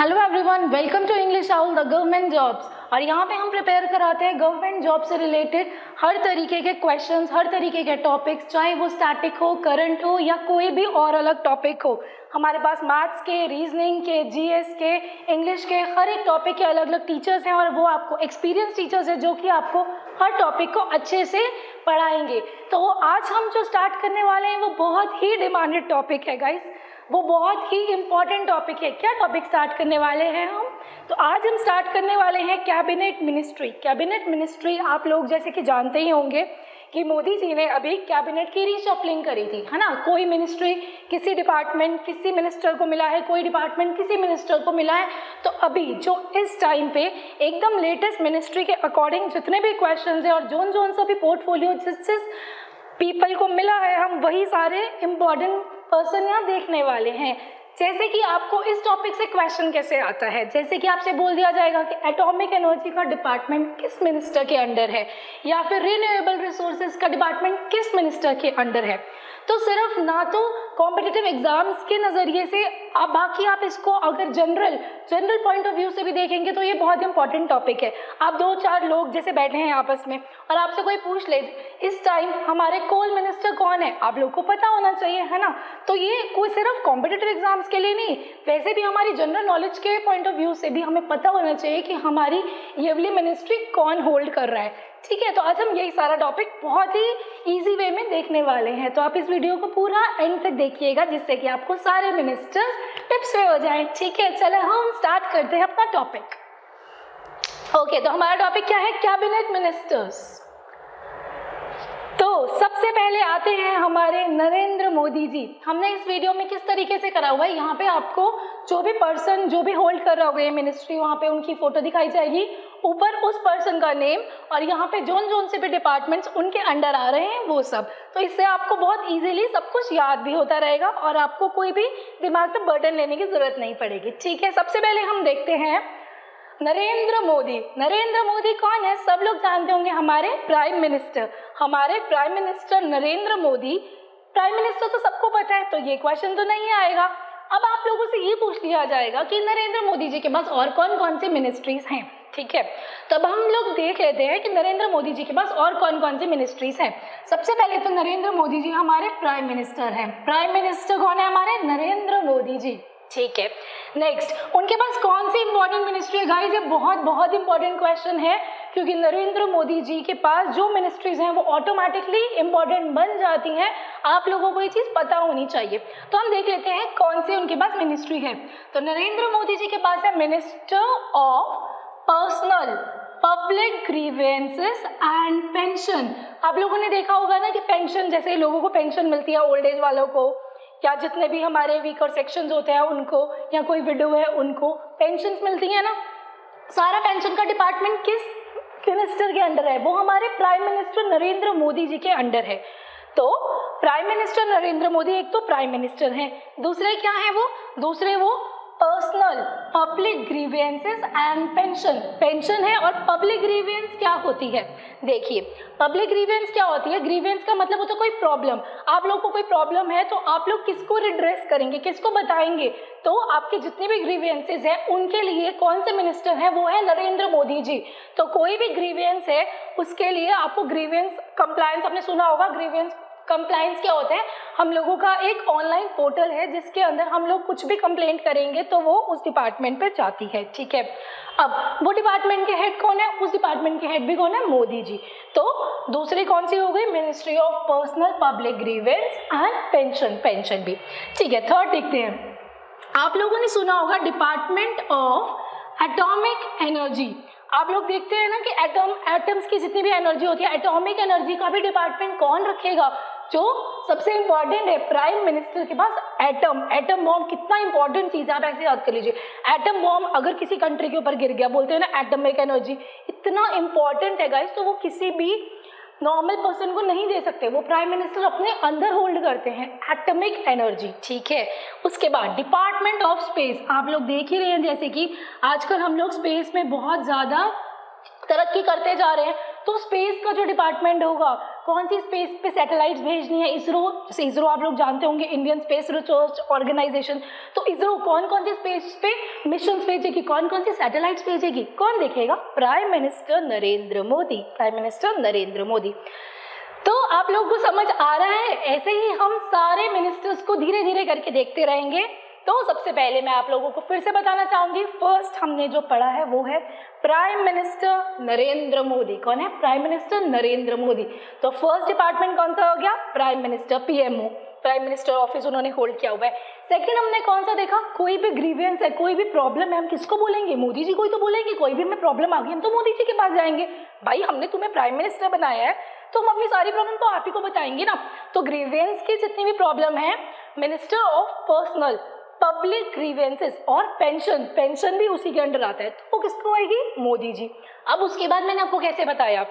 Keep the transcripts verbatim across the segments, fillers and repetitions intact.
Hello everyone, welcome to English owl the government jobs. और यहाँ पे हम प्रिपेयर कराते हैं गवर्नमेंट जॉब से रिलेटेड हर तरीके के क्वेश्चंस, हर तरीके के टॉपिक्स, चाहे वो स्टैटिक हो, करंट हो या कोई भी और अलग टॉपिक हो। हमारे पास मैथ्स के, रीजनिंग के, जीएस के, इंग्लिश के, हर एक टॉपिक के अलग अलग टीचर्स हैं और वो आपको एक्सपीरियंस टीचर्स हैं जो कि आपको हर टॉपिक को अच्छे से पढ़ाएंगे। तो आज हम जो स्टार्ट करने वाले हैं वो बहुत ही डिमांडेड टॉपिक है गाइस, वो बहुत ही इम्पॉर्टेंट टॉपिक है। क्या टॉपिक स्टार्ट करने वाले हैं हम? तो आज हम स्टार्ट करने वाले हैं कैबिनेट मिनिस्ट्री। कैबिनेट मिनिस्ट्री आप लोग जैसे कि जानते ही होंगे कि मोदी जी ने अभी कैबिनेट की रीशफलिंग करी थी, है ना। कोई मिनिस्ट्री किसी डिपार्टमेंट किसी मिनिस्टर को मिला है, कोई डिपार्टमेंट किसी मिनिस्टर को मिला है। तो अभी जो इस टाइम पे एकदम लेटेस्ट मिनिस्ट्री के अकॉर्डिंग जितने भी क्वेश्चन हैं और जोन जोन सा भी पोर्टफोलियो जिस जिस पीपल को मिला है, हम वही सारे इम्पॉर्टेंट पर्सन यहाँ देखने वाले हैं। जैसे कि आपको इस टॉपिक से क्वेश्चन कैसे आता है, जैसे कि आपसे बोल दिया जाएगा कि एटॉमिक एनर्जी का डिपार्टमेंट किस मिनिस्टर के अंडर है या फिर रिन्यूएबल रिसोर्सेज का डिपार्टमेंट किस मिनिस्टर के अंडर है। तो सिर्फ ना तो कॉम्पिटिटिव एग्जाम्स के नज़रिए से, अब बाकी आप इसको अगर general general point of view से भी देखेंगे तो ये बहुत इंपॉर्टेंट टॉपिक है। आप दो चार लोग जैसे बैठे हैं आपस में और आपसे कोई पूछ ले इस टाइम हमारे कोल मिनिस्टर कौन है, आप लोग को पता होना चाहिए, है ना। तो ये कोई सिर्फ कॉम्पिटिटिव एग्जाम्स के लिए नहीं, वैसे भी हमारी जनरल नॉलेज के पॉइंट ऑफ व्यू से भी हमें पता होना चाहिए कि हमारी ये वाली मिनिस्ट्री कौन होल्ड कर रहा है, ठीक है। तो आज हम यही सारा टॉपिक बहुत ही इजी वे में देखने वाले हैं। तो आप इस वीडियो को पूरा एंड तक देखिएगा जिससे कि आपको सारे मिनिस्टर्स टिप्स पे हो जाए, ठीक है। चलो हम स्टार्ट करते हैं अपना टॉपिक। ओके, तो हमारा टॉपिक क्या है? Cabinet ministers. तो सबसे पहले आते हैं हमारे नरेंद्र मोदी जी। हमने इस वीडियो में किस तरीके से करा हुआ है, यहाँ पे आपको जो भी पर्सन जो भी होल्ड कर रहा होगा ये मिनिस्ट्री, वहाँ पे उनकी फोटो दिखाई जाएगी, ऊपर उस पर्सन का नेम और यहाँ पे जोन जोन से भी डिपार्टमेंट्स उनके अंडर आ रहे हैं वो सब। तो इससे आपको बहुत इजीली सब कुछ याद भी होता रहेगा और आपको कोई भी दिमाग पे बर्डन लेने की ज़रूरत नहीं पड़ेगी, ठीक है। सबसे पहले हम देखते हैं नरेंद्र मोदी। नरेंद्र मोदी कौन है? सब लोग जानते होंगे, हमारे प्राइम मिनिस्टर। हमारे prime minister Narendra Modi, prime minister तो सबको पता है, तो ये क्वेश्चन तो नहीं आएगा। अब आप लोगों से ये पूछ लिया जाएगा कि नरेंद्र मोदी जी के पास और कौन कौन सी मिनिस्ट्रीज हैं, ठीक है। तब हम लोग देख लेते हैं कि नरेंद्र मोदी जी के पास और कौन कौन सी मिनिस्ट्रीज हैं। सबसे पहले तो नरेंद्र मोदी जी हमारे प्राइम मिनिस्टर हैं। प्राइम मिनिस्टर कौन है? हमारे नरेंद्र मोदी जी, ठीक है। नेक्स्ट, उनके पास कौन सी इंपॉर्टेंट मिनिस्ट्री है? गाइस ये बहुत बहुत इंपॉर्टेंट क्वेश्चन है क्योंकि नरेंद्र मोदी जी के पास जो मिनिस्ट्रीज हैं वो ऑटोमेटिकली इम्पॉर्टेंट बन जाती हैं। आप लोगों को ये चीज़ पता होनी चाहिए। तो हम देख लेते हैं कौन सी उनके पास मिनिस्ट्री है। तो नरेंद्र मोदी जी के पास है minister of personnel, public grievances and pension. आप लोगों ने देखा होगा ना कि पेंशन, जैसे लोगों को पेंशन मिलती है ओल्ड एज वालों को या जितने भी हमारे वीकर सेक्शंस होते हैं उनको, या कोई विडो है उनको पेंशन मिलती है ना। सारा पेंशन का डिपार्टमेंट किस मिनिस्टर के अंडर है? वो हमारे प्राइम मिनिस्टर नरेंद्र मोदी जी के अंडर है। तो प्राइम मिनिस्टर नरेंद्र मोदी एक तो प्राइम मिनिस्टर हैं, दूसरे क्या है वो? दूसरे वो personnel, public grievances and pension, pension है। और पब्लिक ग्रीवेंस क्या होती है? देखिए पब्लिक ग्रीवेंस क्या होती है? ग्रीवेंस का मतलब होता है कोई प्रॉब्लम। आप लोग को कोई प्रॉब्लम है तो आप लोग किसको रिड्रेस करेंगे, किसको बताएंगे? तो आपके जितने भी ग्रीवेंसेस हैं उनके लिए कौन से मिनिस्टर हैं? वो है नरेंद्र मोदी जी। तो कोई भी ग्रीवेंस है उसके लिए आपको ग्रीवेंस कंप्लायंस, आपने सुना होगा ग्रीवेंस कंप्लाइंस क्या होता है? हम लोगों का एक ऑनलाइन पोर्टल है जिसके अंदर हम लोग कुछ भी कंप्लेंट करेंगे तो वो उस डिपार्टमेंट पे जाती है, ठीक है। अब वो डिपार्टमेंट के हेड कौन है? उस डिपार्टमेंट के हेड भी कौन है? मोदी जी। तो दूसरी कौन सी हो गई? Ministry of personnel, public grievance and pension, pension भी, ठीक है। थर्ड देखते हैं, आप लोगों ने सुना होगा डिपार्टमेंट ऑफ एटॉमिक एनर्जी। आप लोग देखते हैं ना कि एटम एटम्स की जितनी भी एनर्जी होती है, एटॉमिक एनर्जी का भी डिपार्टमेंट कौन रखेगा? जो सबसे इम्पॉर्टेंट है प्राइम मिनिस्टर के पास एटम, एटम बॉम्ब, कितना इंपॉर्टेंट चीज़ है। आप ऐसे याद कर लीजिए, एटम बॉम्ब अगर किसी कंट्री के ऊपर गिर गया, बोलते हैं ना एटॉमिक एनर्जी, इतना इंपॉर्टेंट है गाइस। तो वो किसी भी नॉर्मल पर्सन को नहीं दे सकते, वो प्राइम मिनिस्टर अपने अंदर होल्ड करते हैं एटॉमिक एनर्जी, ठीक है। उसके बाद डिपार्टमेंट ऑफ स्पेस, आप लोग देख ही रहे हैं जैसे कि आजकल हम लोग स्पेस में बहुत ज़्यादा तरक्की करते जा रहे हैं, तो स्पेस का जो डिपार्टमेंट होगा कौन सी स्पेस पे सैटेलाइट्स भेजनी है इसरो, जैसे इसरो आप लोग जानते होंगे इंडियन स्पेस रिसर्च ऑर्गेनाइजेशन, तो इसरो कौन कौन सी स्पेस पे मिशन भेजेगी, कौन कौन सी सैटेलाइट्स भेजेगी, कौन देखेगा? Prime minister Narendra Modi, prime minister Narendra Modi. तो आप लोगों को समझ आ रहा है, ऐसे ही हम सारे मिनिस्टर्स को धीरे धीरे करके देखते रहेंगे। तो सबसे पहले मैं आप लोगों को फिर से बताना चाहूंगी, फर्स्ट हमने जो पढ़ा है वो है प्राइम मिनिस्टर नरेंद्र मोदी। कौन है? Prime minister Narendra Modi. तो फर्स्ट डिपार्टमेंट कौन सा हो गया? Prime minister, PMO, prime minister office उन्होंने होल्ड किया हुआ है। सेकंड हमने कौन सा देखा? कोई भी ग्रीवियंस है, कोई भी प्रॉब्लम है, हम किसको बोलेंगे? मोदी जी को ही तो बोलेंगे। कोई भी हमें प्रॉब्लम आ गई हम तो मोदी जी के पास जाएंगे, भाई हमने तुम्हें प्राइम मिनिस्टर बनाया है तो हम अपनी सारी प्रॉब्लम तो आप ही को बताएंगे ना। तो ग्रीवियंस की जितनी भी प्रॉब्लम है, minister of personnel, public grievances और पेंशन, पेंशन भी उसी के अंडर आता है, तो वो किसको आएगी? मोदी जी। अब उसके बाद मैंने आपको कैसे बताया,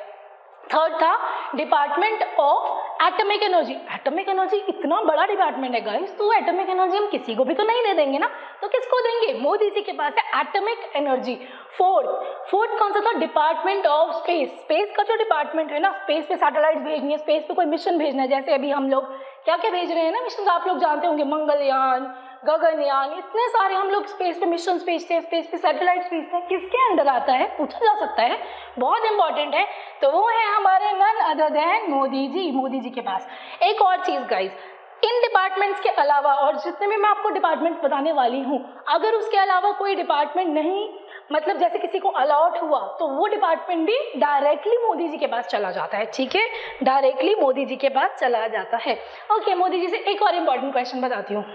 थर्ड था department of atomic energy. Atomic energy इतना बड़ा डिपार्टमेंट है गाइस, तो एटॉमिक एनर्जी हम किसी को भी तो नहीं दे देंगे ना, तो किसको देंगे? मोदी जी के पास है एटॉमिक एनर्जी। फोर्थ फोर्थ कौन सा था? Department of space. स्पेस का जो डिपार्टमेंट है ना, स्पेस पे सैटेलाइट भेजनी है, स्पेस पे कोई मिशन भेजना है, जैसे अभी हम लोग क्या क्या भेज रहे हैं ना मिशन, आप लोग जानते होंगे, मंगलयान, गगनयान, इतने सारे हम लोग स्पेस पे मिशन भेजते हैं, स्पेस पे सैटेलाइट्स भेजते हैं, किसके अंदर आता है पूछा जा सकता है, बहुत इंपॉर्टेंट है। तो वो है हमारे none other than Modi ji, Modi ji के पास। एक और चीज़ गाइज, इन डिपार्टमेंट्स के अलावा, और जितने भी मैं आपको डिपार्टमेंट्स बताने वाली हूँ, अगर उसके अलावा कोई डिपार्टमेंट नहीं, मतलब जैसे किसी को अलॉट हुआ, तो वो डिपार्टमेंट भी डायरेक्टली मोदी जी के पास चला जाता है, ठीक है, डायरेक्टली मोदी जी के पास चला जाता है। ओके, मोदी जी से एक और इम्पॉर्टेंट क्वेश्चन बताती हूँ,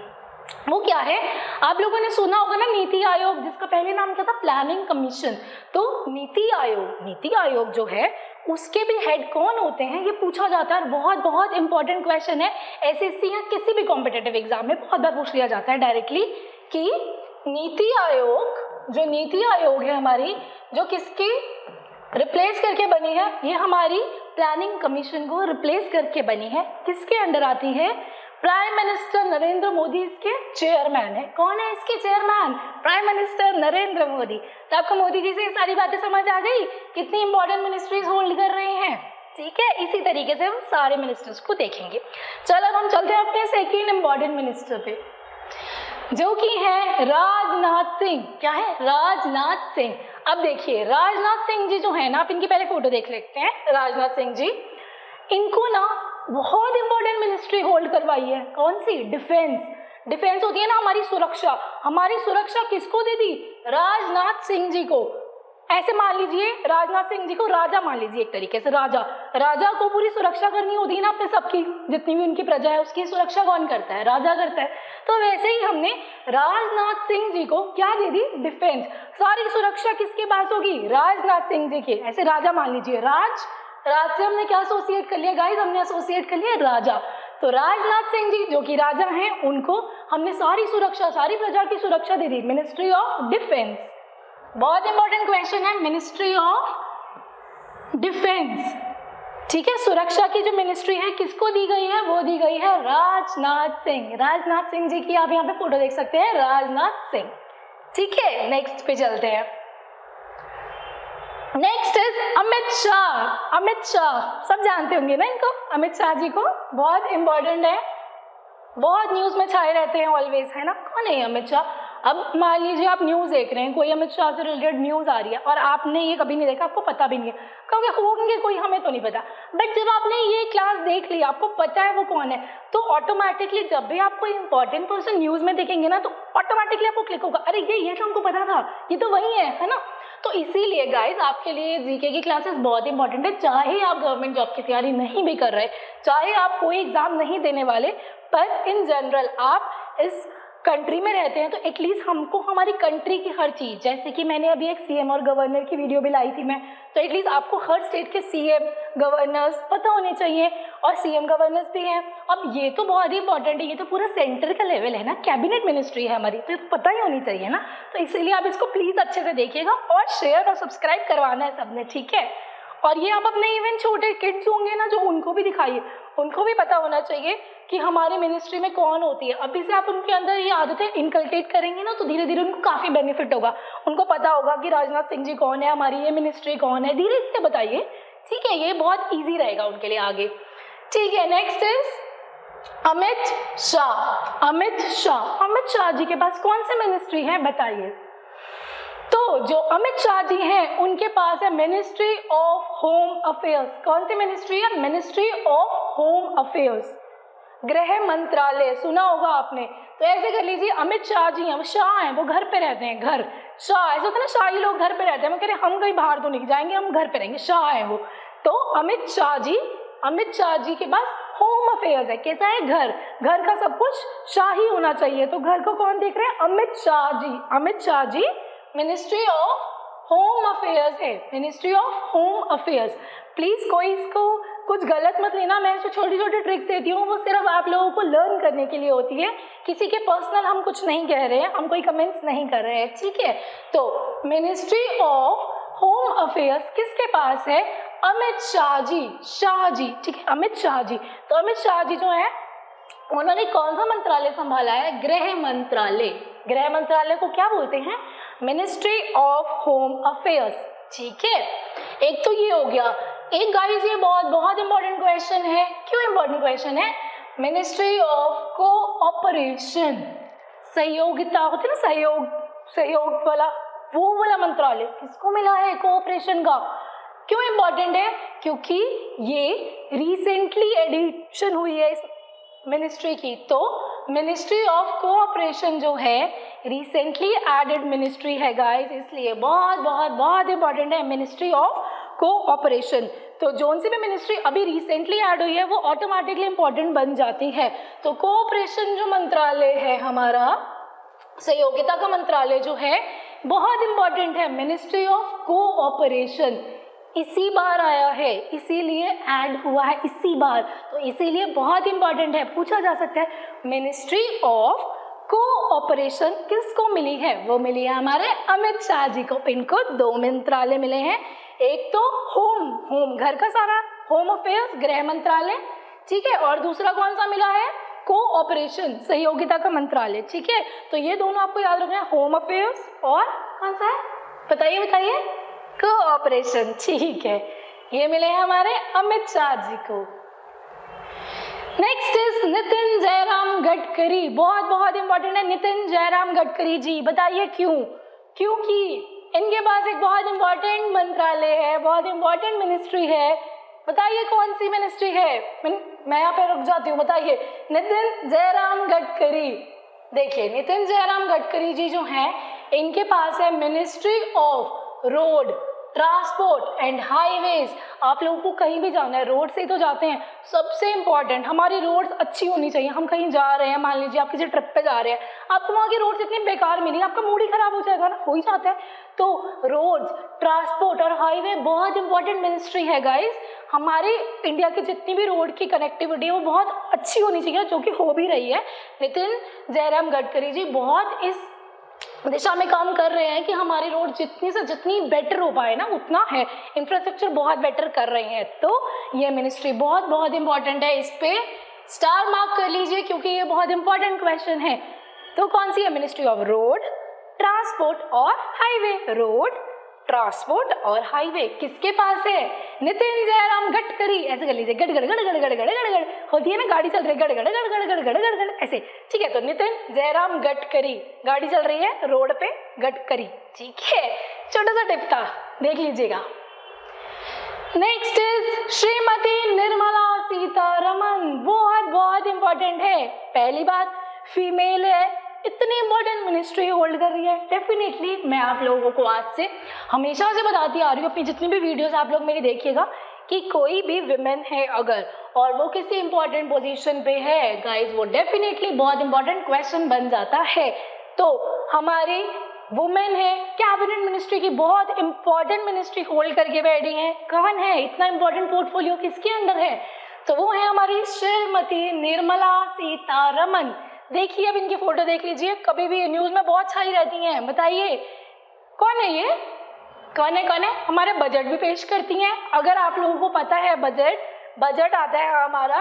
वो क्या है, आप लोगों ने सुना होगा ना नीति आयोग, जिसका पहले नाम क्या था? Planning commission. तो नीति आयोग, नीति आयोग जो है उसके भी हेड कौन होते हैं, ये पूछा जाता है, बहुत बहुत इंपॉर्टेंट क्वेश्चन है, एसएससी या किसी भी कॉम्पिटेटिव एग्जाम में बहुत बार पूछ लिया जाता है डायरेक्टली, कि नीति आयोग, जो नीति आयोग है हमारी, जो किसकी रिप्लेस करके बनी है, ये हमारी प्लानिंग कमीशन को रिप्लेस करके बनी है, किसके अंडर आती है? प्राइम मिनिस्टर नरेंद्र मोदी इसके चेयरमैन है। कौन है इसके chairman? Prime minister Narendra Modi. तो आपको मोदी जी से सारी बातें समझ आ गई, कितनी इंपॉर्टेंट मिनिस्ट्रीज होल्ड कर रहे हैं, ठीक है। इसी तरीके से हम सारे मिनिस्टर्स को देखेंगे। चलो अब हम चलते हैं अपने सेकेंड इंपॉर्टेंट मिनिस्टर पे, जो कि है राजनाथ सिंह। क्या है? राजनाथ सिंह। अब देखिए राजनाथ सिंह जी जो है ना, आप इनकी पहले फोटो देख लेते हैं, राजनाथ सिंह जी, इनको ना बहुत इंपॉर्टेंट मिनिस्ट्री होल्ड करवाई है। कौन सी? डिफेंस। डिफेंस होती है ना हमारी सुरक्षा, हमारी सुरक्षा किसको दे दी? राजनाथ सिंह जी को। ऐसे मान लीजिए राजनाथ सिंह जी को राजा मान लीजिए, एक तरीके से राजा, राजा को पूरी सुरक्षा करनी होती है ना अपने सबकी, जितनी भी उनकी प्रजा है उसकी सुरक्षा कौन करता है? राजा करता है। तो वैसे ही हमने राजनाथ सिंह जी को क्या दे दी? डिफेंस। सारी सुरक्षा किसके पास होगी? राजनाथ सिंह जी के। ऐसे राजा मान लीजिए, राज राज से हमने क्या एसोसिएट कर लिया गाइस? हमने एसोसिएट कर लिया राजा। तो राजनाथ सिंह जी जो कि राजा हैं, उनको हमने सारी सुरक्षा, सारी प्रजा की सुरक्षा दे दी, मिनिस्ट्री ऑफ डिफेंस। बहुत इंपॉर्टेंट क्वेश्चन है, मिनिस्ट्री ऑफ डिफेंस, ठीक है। सुरक्षा की जो मिनिस्ट्री है किसको दी गई है? वो दी गई है राजनाथ सिंह। राजनाथ सिंह जी की आप यहाँ पे फोटो देख सकते हैं, राजनाथ सिंह, ठीक है। नेक्स्ट पे चलते हैं, नेक्स्ट इज अमित शाह। अमित शाह सब जानते होंगे ना इनको, अमित शाह जी को, बहुत इंपॉर्टेंट है, बहुत न्यूज़ में छाए रहते हैं ऑलवेज, है ना। कौन है अमित शाह? अब मान लीजिए आप न्यूज़ देख रहे हैं, कोई अमित शाह से रिलेटेड न्यूज़ आ रही है और आपने ये कभी नहीं देखा, आपको पता भी नहीं है, क्योंकि होंगे कोई, हमें तो नहीं पता, बट जब आपने ये क्लास देख ली, आपको पता है वो कौन है, तो ऑटोमेटिकली जब भी आप कोई इंपॉर्टेंट पर्सन न्यूज़ में देखेंगे ना, तो ऑटोमेटिकली आपको क्लिक होगा, अरे ये ये तो हमको पता था, ये तो वही है, है ना। तो इसीलिए गाइज आपके लिए जीके की क्लासेस बहुत इंपॉर्टेंट है, चाहे आप गवर्नमेंट जॉब की तैयारी नहीं भी कर रहे, चाहे आप कोई एग्जाम नहीं देने वाले, पर इन जनरल आप इस कंट्री में रहते हैं, तो एटलीस्ट हमको हमारी कंट्री की हर चीज़, जैसे कि मैंने अभी एक सीएम और गवर्नर की वीडियो भी लाई थी मैं, तो एटलीस्ट आपको हर स्टेट के सीएम गवर्नर्स पता होने चाहिए, और सीएम गवर्नर्स भी हैं। अब ये तो बहुत ही इंपॉर्टेंट है, ये तो पूरा सेंटर का लेवल है ना, कैबिनेट मिनिस्ट्री है हमारी, तो ये पता ही होनी चाहिए ना। तो इसीलिए आप इसको प्लीज़ अच्छे से देखिएगा, और शेयर और सब्सक्राइब करवाना है सबने, ठीक है। और ये आप अपने इवन छोटे किड्स होंगे ना जो, उनको भी दिखाइए, उनको भी पता होना चाहिए कि हमारी मिनिस्ट्री में कौन होती है। अभी से आप उनके अंदर ये आदतें इनकल्केट करेंगे ना, तो धीरे धीरे उनको काफ़ी बेनिफिट होगा, उनको पता होगा कि राजनाथ सिंह जी कौन है, हमारी ये मिनिस्ट्री कौन है, धीरे धीरे बताइए, ठीक है। ये बहुत ईजी रहेगा उनके लिए आगे। ठीक है, नेक्स्ट इज अमित शाह। अमित शाह अमित शाह जी के पास कौन से मिनिस्ट्री है बताइए। तो जो अमित शाह जी हैं उनके पास है मिनिस्ट्री ऑफ होम अफेयर्स। कौन सी मिनिस्ट्री है? मिनिस्ट्री ऑफ होम अफेयर्स, गृह मंत्रालय, सुना होगा आपने। तो ऐसे कर लीजिए, अमित शाह जी हैं, वो शाह हैं, वो घर पे रहते हैं, घर शाह। ऐसा होता है ना, शाही लोग घर पे रहते हैं, मैं कह रहे हम कहीं बाहर तो नहीं जाएंगे, हम घर पे रहेंगे, शाह हैं वो। तो अमित शाह जी, अमित शाह जी के पास होम अफेयर्स है। कैसा है? घर, घर का सब कुछ शाही होना चाहिए। तो घर को कौन देख रहे हैं? Amit Shah ji. Amit Shah ji ministry of home affairs है, ministry of home affairs. Please कोई इसको कुछ गलत मत लेना, मैं जो छोटी छोटी ट्रिक्स देती हूँ वो सिर्फ आप लोगों को लर्न करने के लिए होती है, किसी के पर्सनल हम कुछ नहीं कह रहे हैं, हम कोई कमेंट्स नहीं कर रहे हैं, ठीक है। तो मिनिस्ट्री ऑफ होम अफेयर्स किसके पास है? अमित शाह जी, शाह जी, ठीक है, अमित शाह जी। तो अमित शाह जी जो है उन्होंने कौन सा मंत्रालय संभाला है? गृह मंत्रालय। गृह मंत्रालय को क्या बोलते हैं? मिनिस्ट्री ऑफ होम अफेयर्स, ठीक है। एक तो ये हो गया। एक गाइस ये बहुत बहुत इंपॉर्टेंट क्वेश्चन है। क्यों इंपॉर्टेंट क्वेश्चन है? मिनिस्ट्री ऑफ कोऑपरेशन, सहयोगिता होती है ना, सहयोग, सहयोग वाला, वो वाला मंत्रालय किसको मिला है? कोऑपरेशन का। क्यों इम्पॉर्टेंट है? क्योंकि ये रिसेंटली एडिशन हुई है इस मिनिस्ट्री की। तो मिनिस्ट्री ऑफ कोऑपरेशन जो है रिसेंटली एडेड मिनिस्ट्री है गाइस, इसलिए बहुत बहुत बहुत इम्पॉर्टेंट है मिनिस्ट्री ऑफ कोऑपरेशन। तो जोन सी भी मिनिस्ट्री अभी रिसेंटली ऐड हुई है वो ऑटोमेटिकली इम्पॉर्टेंट बन जाती है। तो कोऑपरेशन जो मंत्रालय है हमारा, सहयोगिता का मंत्रालय जो है, बहुत इम्पॉर्टेंट है, मिनिस्ट्री ऑफ कोऑपरेशन। इसी बार आया है, इसीलिए ऐड हुआ है इसी बार, तो इसीलिए बहुत इंपॉर्टेंट है, पूछा जा सकता है। मिनिस्ट्री ऑफ कोऑपरेशन किसको मिली है? वो मिली है हमारे अमित शाह जी को। इनको दो मंत्रालय मिले हैं, एक तो होम, होम घर का सारा, होम अफेयर्स गृह मंत्रालय, ठीक है, और दूसरा कौन सा मिला है? कोऑपरेशन, सहयोगिता का मंत्रालय, ठीक है। तो ये दोनों आपको याद रखना है, होम अफेयर्स और कौन सा है बताइए, बताइए, कोऑपरेशन, ठीक है। ये मिले हमारे अमित शाह जी को। नेक्स्ट इज नितिन जयराम गडकरी, बहुत बहुत इंपॉर्टेंट है नितिन जयराम गडकरी जी। बताइए क्यों? क्योंकि इनके पास एक बहुत इंपॉर्टेंट मंत्रालय है, बहुत इंपॉर्टेंट मिनिस्ट्री है। बताइए कौन सी मिनिस्ट्री है? मैं यहाँ पे रुक जाती हूँ, बताइए। नितिन जयराम गडकरी, देखिए नितिन जयराम गडकरी जी जो हैं इनके पास है ministry of road, transport and highways. आप लोगों को कहीं भी जाना है, रोड से ही तो जाते हैं, सबसे इंपॉर्टेंट हमारी रोड्स अच्छी होनी चाहिए। हम कहीं जा रहे हैं, मान लीजिए आप किसी ट्रिप पे जा रहे हैं, आपको वहाँ की रोड्स इतनी बेकार मिली, आपका मूड ही खराब हो जाएगा ना, हो ही जाता है। तो रोड्स, ट्रांसपोर्ट और हाईवे बहुत इंपॉर्टेंट मिनिस्ट्री है गाइज। हमारे इंडिया की जितनी भी रोड की कनेक्टिविटी है वो बहुत अच्छी होनी चाहिए, जो कि हो भी रही है। नितिन जयराम गडकरी जी बहुत इस दिशा में काम कर रहे हैं कि हमारी रोड जितनी से जितनी बेटर हो पाए ना, उतना है, इंफ्रास्ट्रक्चर बहुत बेटर कर रहे हैं। तो ये मिनिस्ट्री बहुत बहुत इंपॉर्टेंट है, इस पे स्टार मार्क कर लीजिए क्योंकि ये बहुत इंपॉर्टेंट क्वेश्चन है। तो कौन सी है? मिनिस्ट्री ऑफ रोड, ट्रांसपोर्ट और हाईवे। रोड, ट्रांसपोर्ट और हाईवे किसके पास है? नितिन जयराम गडकरी। ऐसे कर लीजिए, गड़गड़ गड़गड़ गड़गड़ गड़गड़ होती है ना, गाड़ी चल रही है, गड़गड़ गड़गड़ गड़गड़ गड़गड़ ऐसे, ठीक है। तो नितिन जयराम गडकरी, गाड़ी चल रही है रोड पे, गडकरी, ठीक है। छोटा सा टिप था, देख लीजिएगा। नेक्स्ट इज श्रीमती निर्मला सीतारमन, बहुत बहुत इंपॉर्टेंट है। पहली बात फीमेल है, इतनी इंपॉर्टेंट मिनिस्ट्री होल्ड कर रही है। डेफिनेटली मैं आप लोगों को आज से हमेशा से बताती आ रही हूँ, अपनी जितनी भी वीडियोस आप लोग मेरी देखिएगा, कि कोई भी विमेन है अगर और वो किसी इंपॉर्टेंट पोजीशन पे है गाइस, वो डेफिनेटली बहुत इंपॉर्टेंट क्वेश्चन बन जाता है। तो हमारी वुमेन है कैबिनेट मिनिस्ट्री की, बहुत इंपॉर्टेंट मिनिस्ट्री होल्ड करके बैठी है। कौन है? इतना इंपॉर्टेंट पोर्टफोलियो किसके अंडर है? तो वो है हमारी श्रीमती निर्मला सीतारमन। देखिए अब इनकी फोटो देख लीजिए, कभी भी न्यूज में बहुत छाई रहती हैं। बताइए कौन है ये? कौन है कौन है? हमारे बजट भी पेश करती हैं। अगर आप लोगों को पता है बजट, बजट आता है हमारा,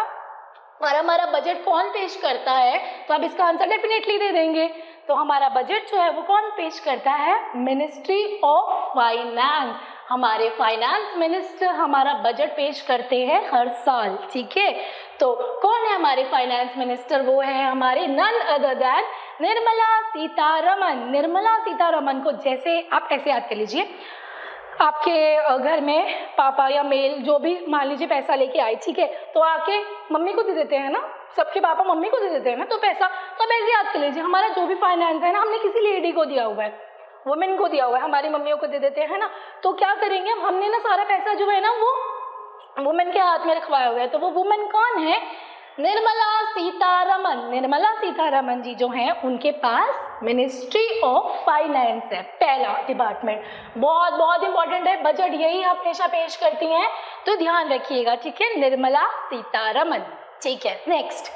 और हमारा बजट कौन पेश करता है तो आप इसका आंसर डेफिनेटली दे देंगे। तो हमारा बजट जो है वो कौन पेश करता है? Ministry of finance. हमारे फाइनेंस मिनिस्टर हमारा बजट पेश करते हैं हर साल, ठीक है। तो कौन है हमारे फाइनेंस मिनिस्टर? वो है हमारे none other than Nirmala Sitharaman. Nirmala Sitharaman को जैसे आप ऐसे याद कर लीजिए, आपके घर में पापा या मेल जो भी मान लीजिए पैसा लेके आए, ठीक है, तो आके मम्मी को दे देते हैं ना, सबके पापा मम्मी को दे देते हैं ना, तो पैसा तो ऐसे याद कर लीजिए, हमारा जो भी फाइनेंस है ना हमने किसी लेडी को दिया हुआ है, वुमेन को दिया हुआ है, हमारी मम्मियों को दे देते हैं ना, तो क्या करेंगे हमने ना सारा पैसा जो है ना वो वुमेन के हाथ में रखवाया हुआ है। तो वो वुमेन कौन है? निर्मला सीतारमन। निर्मला सीतारमन जी जो हैं उनके पास मिनिस्ट्री ऑफ फाइनेंस है, पहला डिपार्टमेंट, बहुत बहुत इंपॉर्टेंट है, बजट यही हमेशा पेश करती हैं, तो ध्यान रखिएगा, ठीक है, निर्मला सीतारमन, ठीक है। Next,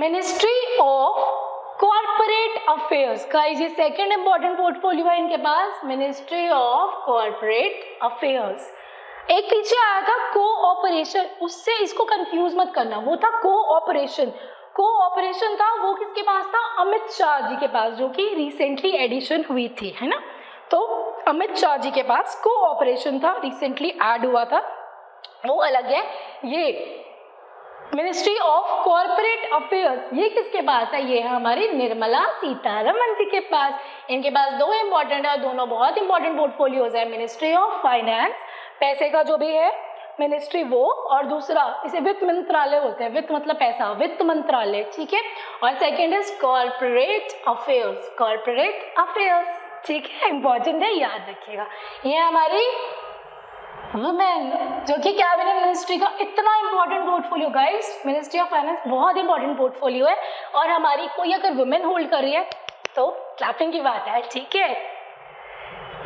ministry of corporate affairs का ये सेकेंड इंपॉर्टेंट पोर्टफोलियो है इनके पास, मिनिस्ट्री ऑफ कॉर्पोरेट अफेयर्स। एक पीछे आया था कोऑपरेशन, उससे इसको कंफ्यूज मत करना, वो था कोऑपरेशन, कोऑपरेशन था वो किसके पास था? अमित शाह जी के पास, जो कि रिसेंटली एडिशन हुई थी, है ना, तो अमित शाह जी के पास कोऑपरेशन था, रिसेंटली ऐड हुआ था, वो अलग है। ये मिनिस्ट्री ऑफ कॉर्पोरेट अफेयर्स ये किसके पास है? ये है हमारी निर्मला सीतारमन जी के पास। इनके पास दो इंपॉर्टेंट है, दोनों बहुत इंपॉर्टेंट पोर्टफोलियोज है, मिनिस्ट्री ऑफ फाइनेंस, पैसे का जो भी है मिनिस्ट्री वो, और दूसरा इसे वित्त मंत्रालय बोलते हैं, वित्त मतलब पैसा, वित्त मंत्रालय, ठीक है, और second is corporate affairs, corporate affairs, ठीक है, इंपॉर्टेंट है, याद रखिएगा। ये हमारी वुमेन जो कि कैबिनेट मिनिस्ट्री का इतना important portfolio, guys ministry of finance बहुत इंपॉर्टेंट पोर्टफोलियो है, और हमारी कोई अगर वुमेन होल्ड कर रही है तो क्लैपिंग की बात है, ठीक है।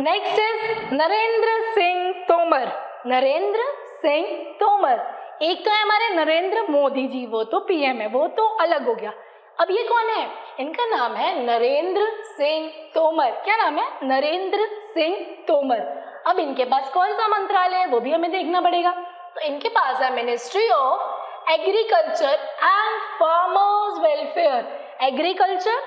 Next is Narendra Singh Tomar. नरेंद्र सिंह तोमर, एक तो है हमारे नरेंद्र मोदी जी, वो तो पीएम है, वो तो अलग हो गया, अब ये कौन है? इनका नाम है नरेंद्र सिंह तोमर। क्या नाम है? नरेंद्र सिंह तोमर। अब इनके पास कौन सा मंत्रालय है वो भी हमें देखना पड़ेगा, तो इनके पास है ministry of agriculture and farmers welfare. Agriculture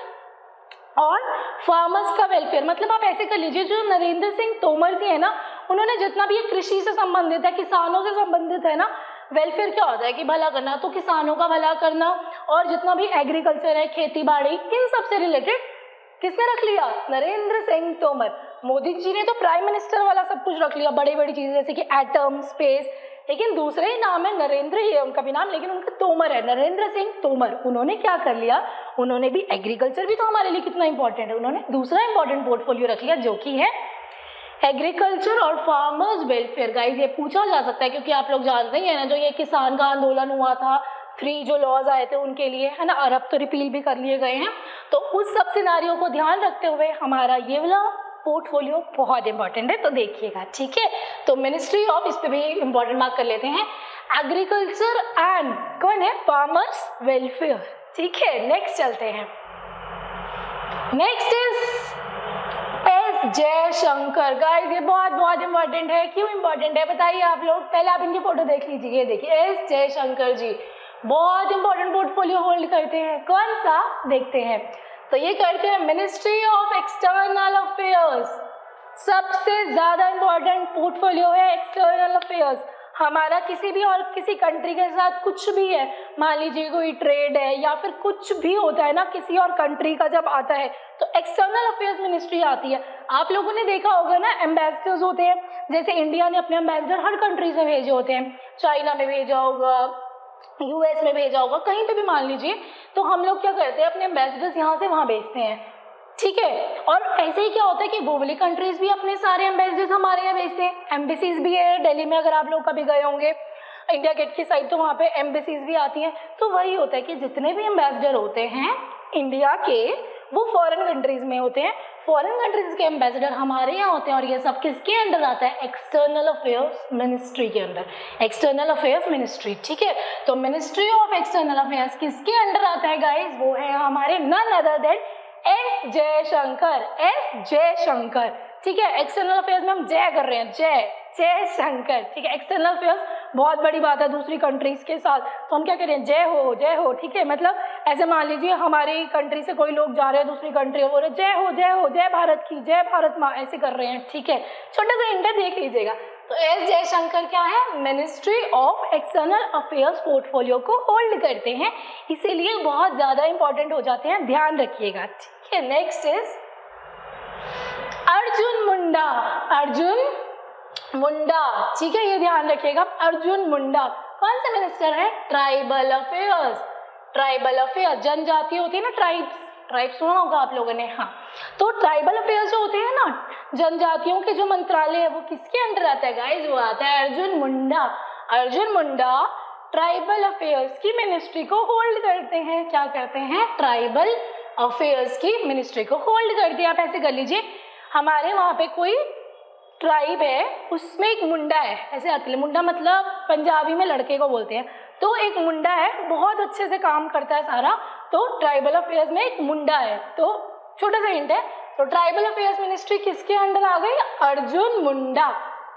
और फार्मर्स का वेलफेयर, मतलब आप ऐसे कर लीजिए, जो नरेंद्र सिंह तोमर जी है ना, उन्होंने जितना भी ये कृषि से संबंधित है, किसानों से संबंधित है ना, वेलफेयर क्या होता है कि भला करना, तो किसानों का भला करना, और जितना भी एग्रीकल्चर है, खेती बाड़ी, इन सब से रिलेटेड किसने रख लिया? नरेंद्र सिंह तोमर। मोदी जी ने तो प्राइम मिनिस्टर वाला सब कुछ रख लिया, बड़ी बड़ी चीजें जैसे कि एटम, स्पेस, लेकिन दूसरे ही नाम है नरेंद्र, ही है उनका भी नाम, लेकिन उनका तोमर है, नरेंद्र सिंह तोमर। उन्होंने क्या कर लिया? उन्होंने भी एग्रीकल्चर, भी तो हमारे लिए कितना इंपॉर्टेंट है, उन्होंने दूसरा इंपॉर्टेंट पोर्टफोलियो रख लिया जो कि है एग्रीकल्चर और फार्मर्स वेलफेयर। गाइस ये पूछा जा सकता है, क्योंकि आप लोग जानते ही है ना, जो ये किसान का आंदोलन हुआ था, फ्री जो लॉज आए थे उनके लिए, है ना, और अब तो रिपील भी कर लिए गए हैं, तो उस सब सिनारियों को ध्यान रखते हुए हमारा ये वाला पोर्टफोलियो बहुत इंपॉर्टेंट है, तो देखिएगा, ठीक है। तो मिनिस्ट्री ऑफ, इस पे भी इंपॉर्टेंट मार्क कर लेते हैं, एग्रीकल्चर एंड कौन है? फार्मर्स वेलफेयर, ठीक है। नेक्स्ट चलते हैं, next is S Jaishankar. Guys ये बहुत बहुत इंपॉर्टेंट है, क्यों इंपॉर्टेंट है बताइए आप लोग, पहले आप इनकी फोटो देख लीजिए, देखिए एस जयशंकर जी बहुत इंपॉर्टेंट पोर्टफोलियो होल्ड करते हैं, कौन सा देखते हैं, तो ये करते हैं मिनिस्ट्री ऑफ एक्सटर्नल अफेयर्स। सबसे ज्यादा इंपॉर्टेंट पोर्टफोलियो है एक्सटर्नल अफेयर्स। हमारा किसी भी और किसी कंट्री के साथ कुछ भी है, मान लीजिए कोई ट्रेड है या फिर कुछ भी होता है ना किसी और कंट्री का जब आता है, तो एक्सटर्नल अफेयर्स मिनिस्ट्री आती है। आप लोगों ने देखा होगा ना, एम्बेसडर्स होते हैं, जैसे इंडिया ने अपने एम्बेसडर हर कंट्री में भेजे होते हैं, चाइना में भेजा होगा, यूएस में भेजा होगा, कहीं पे भी मान लीजिए, तो हम लोग क्या करते हैं अपने एम्बेसडर्स यहाँ से वहाँ भेजते हैं, ठीक है। और ऐसे ही क्या होता है कि वो वाली कंट्रीज भी अपने सारे एम्बेसडर्स हमारे यहाँ भेजते हैं, एम्बेसीज भी है दिल्ली में, अगर आप लोग कभी गए होंगे इंडिया गेट की साइड तो वहाँ पे एम्बेसीज भी आती हैं, तो वही होता है कि जितने भी एम्बेसडर होते हैं इंडिया के वो फॉरेन कंट्रीज में होते हैं, फॉरेन कंट्रीज के एम्बेसडर हमारे यहाँ होते हैं, और ये सब किसके अंडर आता है? एक्सटर्नल अफेयर्स मिनिस्ट्री के अंडर, एक्सटर्नल अफेयर्स मिनिस्ट्री, ठीक है। तो मिनिस्ट्री ऑफ एक्सटर्नल अफेयर्स किसके अंडर आता है गाइस? वो है हमारे none other than S Jaishankar, S Jaishankar, ठीक है। एक्सटर्नल अफेयर्स में हम जय कर रहे हैं, जय जयशंकर, ठीक है। एक्सटर्नल अफेयर्स बहुत बड़ी बात है दूसरी कंट्रीज के साथ, तो हम क्या करें, जय हो जय हो, ठीक है। मतलब ऐसे मान लीजिए हमारी कंट्री से कोई लोग जा रहे हैं दूसरी कंट्री में, बोल रहे जय हो जय हो, जय भारत की, जय भारत माँ, ऐसे कर रहे हैं, ठीक है। छोटा सा इंटर देख लीजिएगा। तो एस जयशंकर क्या है, ministry of external affairs portfolio को होल्ड करते हैं, इसीलिए बहुत ज़्यादा इंपॉर्टेंट हो जाते हैं, ध्यान रखिएगा, ठीक है। नेक्स्ट इज अर्जुन मुंडा, अर्जुन मुंडा, ठीक है, ये ध्यान रखिएगा। अर्जुन मुंडा कौन से मिनिस्टर हैं, ट्राइबल अफेयर्स, ट्राइबल अफेयर्स, जनजाति होती है ना ट्राइब्स, ट्राइब सुना होगा आप लोगों ने, हाँ। तो ट्राइबल अफेयर्स जो होते हैं ना, जनजातियों के जो मंत्रालय है, वो किसके अंडर आता है गाइस, वो आता है अर्जुन मुंडा। अर्जुन मुंडा ट्राइबल अफेयर्स की मिनिस्ट्री को होल्ड करते हैं, क्या करते हैं, ट्राइबल अफेयर्स की मिनिस्ट्री को होल्ड करते हैं। आप ऐसे कर लीजिए, हमारे वहाँ पे कोई ट्राइब है, उसमें एक मुंडा है, ऐसे आते हैं, मुंडा मतलब पंजाबी में लड़के को बोलते हैं, तो एक मुंडा है बहुत अच्छे से काम करता है सारा, तो ट्राइबल अफेयर्स में एक मुंडा है, तो छोटा सा हिंट है। तो ट्राइबल अफेयर्स मिनिस्ट्री किसके अंडर आ गई, अर्जुन मुंडा।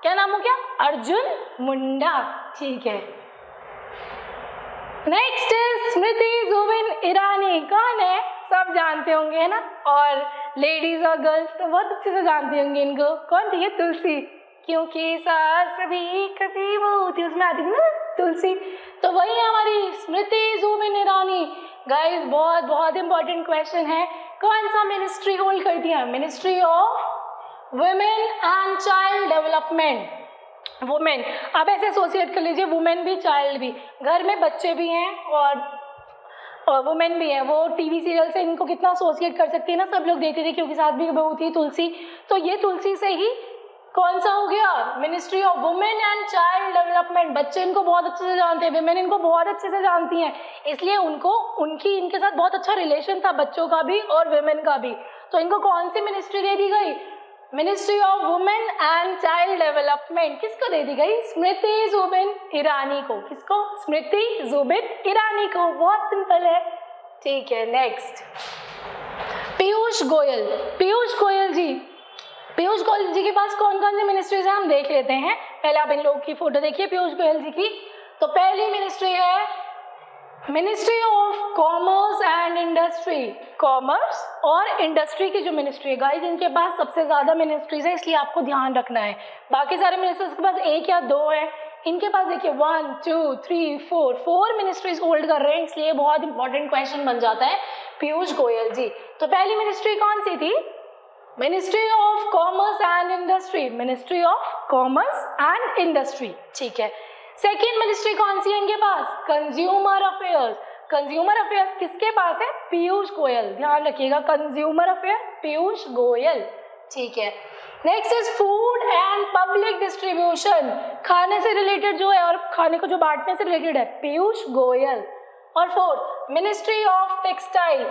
क्या नाम हो गया, अर्जुन मुंडा, ठीक है। नेक्स्ट स्मृति जुबिन ईरानी कौन है, सब जानते होंगे है ना, और लेडीज और गर्ल्स तो बहुत अच्छे से जानती होंगी इनको, कौन थी ये, तुलसी, क्योंकि सास भी कभी वो होती, उसमें आती थी ना तुलसी, तो वही है हमारी स्मृति जुबिन ईरानी। गाइस बहुत बहुत इंपॉर्टेंट क्वेश्चन है, कौन सा मिनिस्ट्री होल्ड करती है, ministry of women and child development, women. आप ऐसे एसोसिएट कर लीजिए, वुमेन भी चाइल्ड भी, घर में बच्चे भी हैं और वुमेन भी है, वो टीवी सीरियल से इनको कितना एसोसिएट कर सकती है ना, सब लोग देखते थे, क्योंकि साथ भी बहू थी तुलसी, तो ये तुलसी से ही कौन सा हो गया, ministry of women and child development. बच्चे इनको बहुत अच्छे से जानते हैं, वुमेन इनको बहुत अच्छे से जानती हैं, इसलिए उनको उनकी इनके साथ बहुत अच्छा रिलेशन था, बच्चों का भी और वुमेन का भी, तो इनको कौन सी मिनिस्ट्री दे दी गई, ministry of women and child development. किसको दे दी गई, स्मृति जुबिन ईरानी को, किसको, स्मृति जुबिन ईरानी को, बहुत सिंपल है, ठीक है। नेक्स्ट पीयूष गोयल, पीयूष गोयल जी, पीयूष गोयल जी के पास कौन कौन से मिनिस्ट्रीज हैं, हम देख लेते हैं। पहले आप इन लोगों की फोटो देखिए पीयूष गोयल जी की, तो पहली मिनिस्ट्री है ministry of commerce and industry, commerce और इंडस्ट्री की जो मिनिस्ट्री है गाइस, इनके पास सबसे ज़्यादा मिनिस्ट्रीज है, इसलिए आपको ध्यान रखना है। बाकी सारे मिनिस्टर्स के पास एक या दो है, इनके पास देखिए one two three four four ministries hold कर रहे हैं, इसलिए बहुत इंपॉर्टेंट क्वेश्चन बन जाता है पीयूष गोयल जी। तो पहली मिनिस्ट्री कौन सी थी, ministry of commerce and industry, ministry of commerce and industry, ठीक है। सेकेंड मिनिस्ट्री कौन सी है इनके पास, कंज्यूमर अफेयर्स, कंज्यूमर अफेयर्स किसके पास है, पीयूष गोयल, ध्यान रखिएगा, कंज्यूमर अफेयर पीयूष गोयल, ठीक है। Next is food and public distribution, खाने से रिलेटेड जो है और खाने को जो बांटने से रिलेटेड है, पीयूष गोयल। और fourth ministry of textile,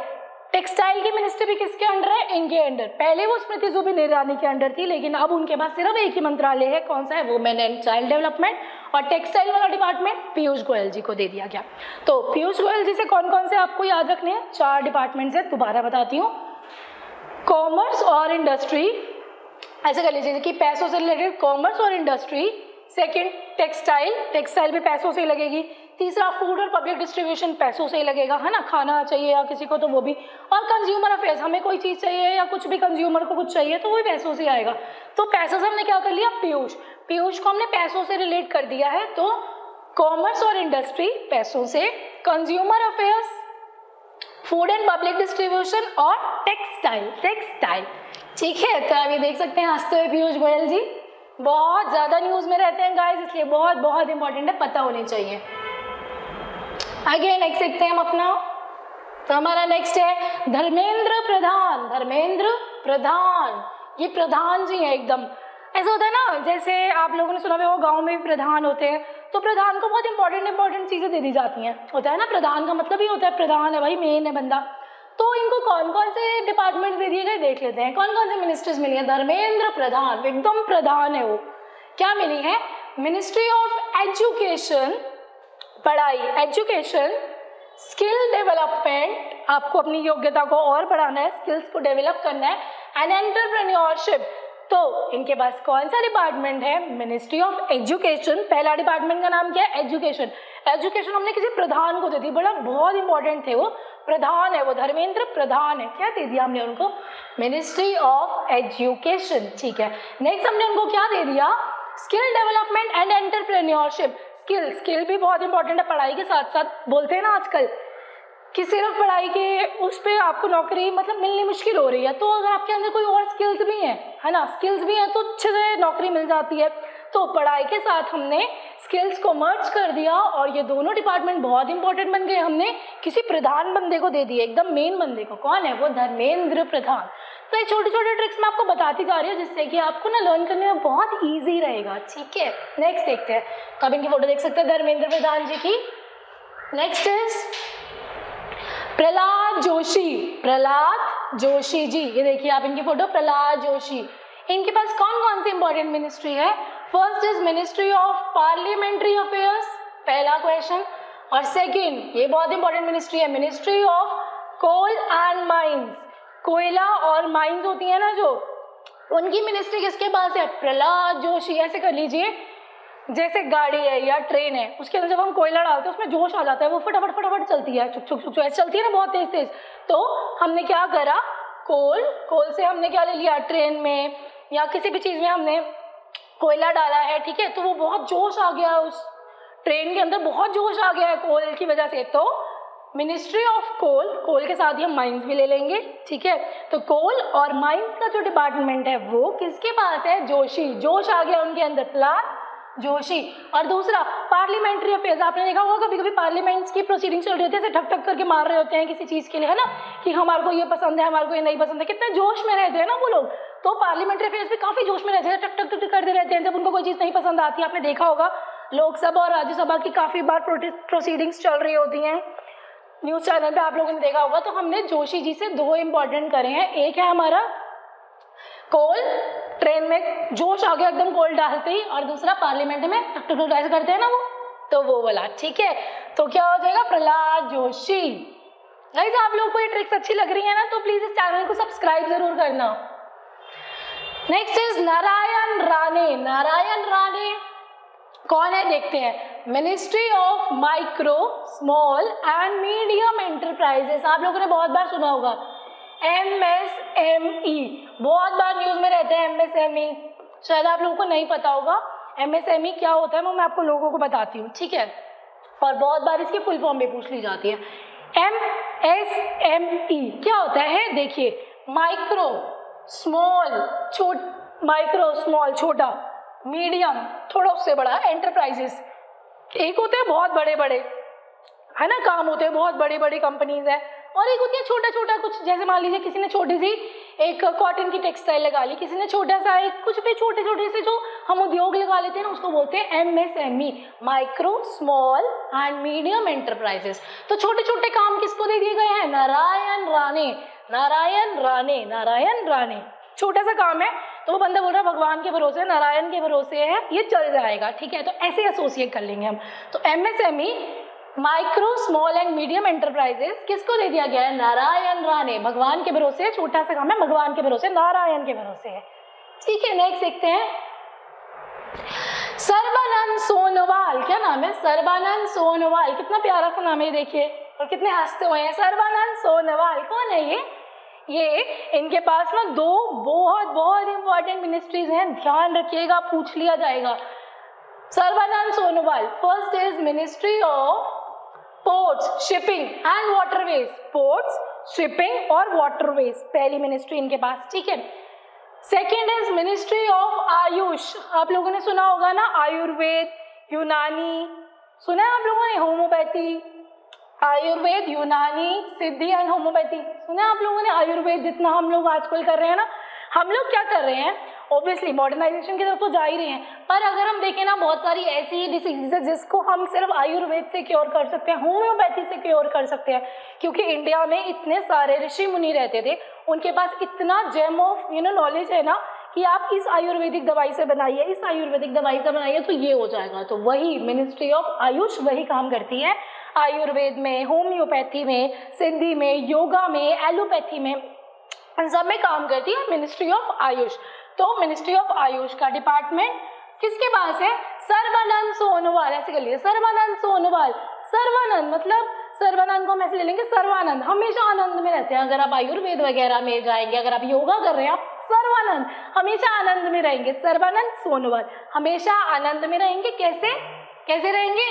textile की मिनिस्ट्री भी किसके अंडर है, इनके अंडर। पहले वो स्मृति जुबिन ईरानी के अंडर थी, लेकिन अब उनके पास सिर्फ एक ही मंत्रालय है, कौन सा है, वुमेन एंड चाइल्ड डेवलपमेंट, और टेक्सटाइल वाला डिपार्टमेंट पीयूष गोयल जी को दे दिया गया। तो पीयूष गोयल जी से कौन कौन से आपको याद रखने हैं, चार डिपार्टमेंट से दोबारा बताती हूँ, कॉमर्स और इंडस्ट्री, ऐसे कर लीजिए कि पैसों से रिलेटेड कॉमर्स और इंडस्ट्री, सेकेंड टेक्सटाइल, टेक्सटाइल भी पैसों से ही लगेगी, तीसरा फूड और पब्लिक डिस्ट्रीब्यूशन, पैसों से ही लगेगा है ना, खाना चाहिए या किसी को तो वो भी, और कंज्यूमर अफेयर्स, हमें कोई चीज़ चाहिए या कुछ भी कंज्यूमर को कुछ चाहिए तो वो भी पैसों से आएगा। तो पैसों से हमने क्या कर लिया, पीयूष, पीयूष को हमने पैसों से रिलेट कर दिया है, तो कॉमर्स और इंडस्ट्री पैसों से, consumer affairs, food and public distribution और टेक्सटाइल, टेक्सटाइल, ठीक है। तो आप ये देख सकते हैं हंसते हुए पीयूष गोयल जी, बहुत ज़्यादा न्यूज़ में रहते हैं गाइज, इसलिए बहुत बहुत इंपॉर्टेंट है, पता होने चाहिए। आगे नेक्स्ट देखते हैं हम अपना, तो हमारा नेक्स्ट है धर्मेंद्र प्रधान, धर्मेंद्र प्रधान, ये प्रधान जी हैं एकदम, ऐसा होता है ना जैसे आप लोगों ने सुना भी होगा गांव में भी प्रधान होते हैं, तो प्रधान को बहुत इंपॉर्टेंट इंपॉर्टेंट चीज़ें दे दी जाती हैं, होता है ना प्रधान का मतलब ही होता है प्रधान है भाई, मेन है बंदा, तो इनको कौन कौन से डिपार्टमेंट दे दिए गए देख लेते हैं, कौन कौन से मिनिस्ट्रीज मिली है, धर्मेंद्र प्रधान एकदम प्रधान है वो, क्या मिली है, मिनिस्ट्री ऑफ एजुकेशन, पढ़ाई, एजुकेशन, स्किल डेवलपमेंट, आपको अपनी योग्यता को और बढ़ाना है, स्किल्स को डेवलप करना है, एंड एंटरप्रेन्योरशिप, तो इनके पास कौन सा डिपार्टमेंट है? Ministry of education. पहला डिपार्टमेंट का नाम क्या है? एजुकेशन। एजुकेशन हमने किसी प्रधान को दे दी, बड़ा बहुत इंपॉर्टेंट थे वो प्रधान है, वो धर्मेंद्र प्रधान है। क्या दे दिया हमने उनको? Ministry of education. ठीक है, नेक्स्ट हमने उनको क्या दे दिया? Skill development and entrepreneurship. Skill skill भी बहुत इंपॉर्टेंट है पढ़ाई के साथ साथ। बोलते हैं ना आजकल कि सिर्फ पढ़ाई के उस पर आपको नौकरी मतलब मिलनी मुश्किल हो रही है, तो अगर आपके अंदर कोई और स्किल्स भी हैं, है ना, स्किल्स भी हैं तो अच्छे से नौकरी मिल जाती है। तो पढ़ाई के साथ हमने स्किल्स को मर्ज कर दिया और ये दोनों डिपार्टमेंट बहुत इंपॉर्टेंट बन गए, हमने किसी प्रधान बंदे को दे दिए, एकदम मेन बंदे को। कौन है वो? धर्मेंद्र प्रधान। तो ये छोटे छोटे ट्रिक्स मैं आपको बताती जा रही हूँ जिससे कि आपको ना लर्न करने में बहुत ईजी रहेगा। ठीक है, नेक्स्ट देखते हैं, तो आप इनकी फोटो देख सकते हैं धर्मेंद्र प्रधान जी की। Next is Prahlad Joshi. प्रहलाद जोशी जी, ये देखिए आप इनकी फोटो, प्रहलाद जोशी। इनके पास कौन कौन सी इंपॉर्टेंट मिनिस्ट्री है? First is ministry of parliamentary affairs, पहला क्वेश्चन। और सेकंड, ये बहुत इंपॉर्टेंट मिनिस्ट्री है, ministry of coal and mines. कोयला और माइंस होती है ना जो, उनकी मिनिस्ट्री किसके पास है? प्रहलाद जोशी। ऐसे कर लीजिए जैसे गाड़ी है या ट्रेन है, उसके अंदर जब हम कोयला डालते हैं उसमें जोश आ जाता है, वो फटाफट फटाफट चलती है, छुक छुक छुक छुक चलती है ना, बहुत तेज तेज। तो हमने क्या करा? कोल, कोल से हमने क्या ले लिया? ट्रेन में या किसी भी चीज़ में हमने कोयला डाला है, ठीक है, तो वो बहुत जोश आ गया उस ट्रेन के अंदर, बहुत जोश आ गया है कोल की वजह से। तो मिनिस्ट्री ऑफ कोल, कोल के साथ ही हम माइंस भी ले लेंगे, ठीक है। तो कोल और माइंस का जो डिपार्टमेंट है वो किसके पास है? जोशी। जोश आ गया उनके अंदर, प्लान जोशी। और दूसरा पार्लियामेंट्री अफेयर्स, आपने देखा होगा कभी कभी पार्लियामेंट्स की प्रोसीडिंग चल रही होती है, ऐसे ठक ठक करके मार रहे होते हैं किसी चीज़ के लिए, है ना, कि हमारे को ये पसंद है, हमारे को ये नहीं पसंद है, कितने जोश में रहते हैं ना वो लोग। तो पार्लियामेंट्री अफेयर्स भी काफ़ी जोश में रहते हैं, टक टक टक करते रहते हैं जब उनको कोई चीज़ नहीं पसंद आती। आपने देखा होगा लोकसभा और राज्यसभा की काफ़ी बार प्रोसीडिंग्स चल रही होती हैं, न्यूज़ चैनल पे आप लोगों ने देखा होगा। तो हमने जोशी जी से दो इम्पॉर्टेंट करे हैं, एक है हमारा कोल, ट्रेन में जोश आ गया एकदम कोल डालते ही, और दूसरा पार्लियामेंट में टक टक टक ऐसे करते हैं ना वो, तो वो वाला, ठीक है। तो क्या हो जाएगा? प्रहलाद जोशी। गाइस, आप लोगों को ये ट्रिक्स अच्छी लग रही है ना, तो प्लीज़ इस चैनल को सब्सक्राइब जरूर करना। Next is Narayan Rane. नारायण राणे कौन है? देखते हैं। Ministry of micro small and medium enterprises, आप लोगों ने बहुत बार सुना होगा एम एस एम ई, बहुत बार न्यूज़ में रहते हैं एम एस एम ई। शायद आप लोगों को नहीं पता होगा एम एस एम ई क्या होता है, वो मैं आपको लोगों को बताती हूँ, ठीक है। और बहुत बार इसकी फुल फॉर्म भी पूछ ली जाती है। एम एस एम ई क्या होता है? देखिए, माइक्रो स्मॉल छोट माइक्रो स्मॉल छोटा, मीडियम थोड़ा उससे बड़ा, एंटरप्राइजेस एक होते हैं बहुत बड़े बड़े, है ना, काम होते हैं, बहुत बड़ी बड़ी कंपनीज है, और एक होती है छोटा छोटा कुछ। जैसे मान लीजिए किसी ने छोटी सी एक कॉटन की टेक्सटाइल लगा ली, किसी ने छोटा सा एक कुछ भी छोटे छोटे से जो हम उद्योग लगा लेते हैं ना, उसको बोलते हैं M S M E, micro small and medium enterprises. तो छोटे छोटे काम किसको दे दिए गए हैं? नारायण राणे। नारायण राणे नारायण राणे छोटा सा काम है, तो वो बंदा बोल रहा है भगवान के भरोसे, नारायण के भरोसे है, ये चल जाएगा, ठीक है। तो ऐसे एसोसिएट कर लेंगे हम। तो M S M E, micro small and medium enterprises किसको दे दिया गया है? नारायण राणे। भगवान के भरोसे छोटा सा काम है, भगवान के भरोसे, नारायण के भरोसे है, ठीक है। नेक्स्ट देखते हैं सर्वानंद सोनोवाल। क्या नाम है? सर्वानंद सोनोवाल। कितना प्यारा सा नाम है, देखिए, और कितने हंसते हुए हैं। सर्वानंद सोनोवाल कौन है? ये ये इनके पास ना दो बहुत बहुत इंपॉर्टेंट मिनिस्ट्रीज हैं, ध्यान रखिएगा, पूछ लिया जाएगा। Sarbananda Sonowal, first is ministry of ports, shipping and waterways. Ports, shipping और वाटरवेज, पहली मिनिस्ट्री इनके पास, ठीक है। Second is ministry of Ayush. आप लोगों ने सुना होगा ना आयुर्वेद, यूनानी, सुना है आप लोगों ने? होम्योपैथी, आयुर्वेद, यूनानी, सिद्धि एंड होम्योपैथी, सुना है आप लोगों ने? आयुर्वेद जितना हम लोग आजकल कर रहे हैं ना, हम लोग क्या कर रहे हैं, ऑब्वियसली मॉडर्नाइजेशन की तरफ तो जा ही रहे हैं, पर अगर हम देखें ना बहुत सारी ऐसी डिसीजेज है जिसको हम सिर्फ आयुर्वेद से क्योर कर सकते हैं, होम्योपैथी से क्योर कर सकते हैं, क्योंकि इंडिया में इतने सारे ऋषि मुनि रहते थे, उनके पास इतना gem of you know knowledge है ना कि आप इस आयुर्वेदिक दवाई से बनाइए, इस आयुर्वेदिक दवाई से बनाइए तो ये हो जाएगा। तो वही मिनिस्ट्री ऑफ आयुष वही काम करती है, आयुर्वेद में, होम्योपैथी में, सिद्धि में, योगा में, एलोपैथी में, सब में काम करती है मिनिस्ट्री ऑफ आयुष। तो मिनिस्ट्री ऑफ आयुष का डिपार्टमेंट किसके पास है? सर्वानंद सोनोवाल। ऐसे कर लिए सर्वानंद सोनोवाल। सर्वानंद मतलब सर्वानंद को हम ऐसे ले लेंगे, सर्वानंद हमेशा आनंद में रहते हैं। अगर आप आयुर्वेद वगैरह में जाएंगे, अगर आप योगा कर रहे हैं, आप सर्वानंद हमेशा आनंद में रहेंगे। सर्वानंद सोनोवाल हमेशा आनंद में रहेंगे। कैसे कैसे रहेंगे?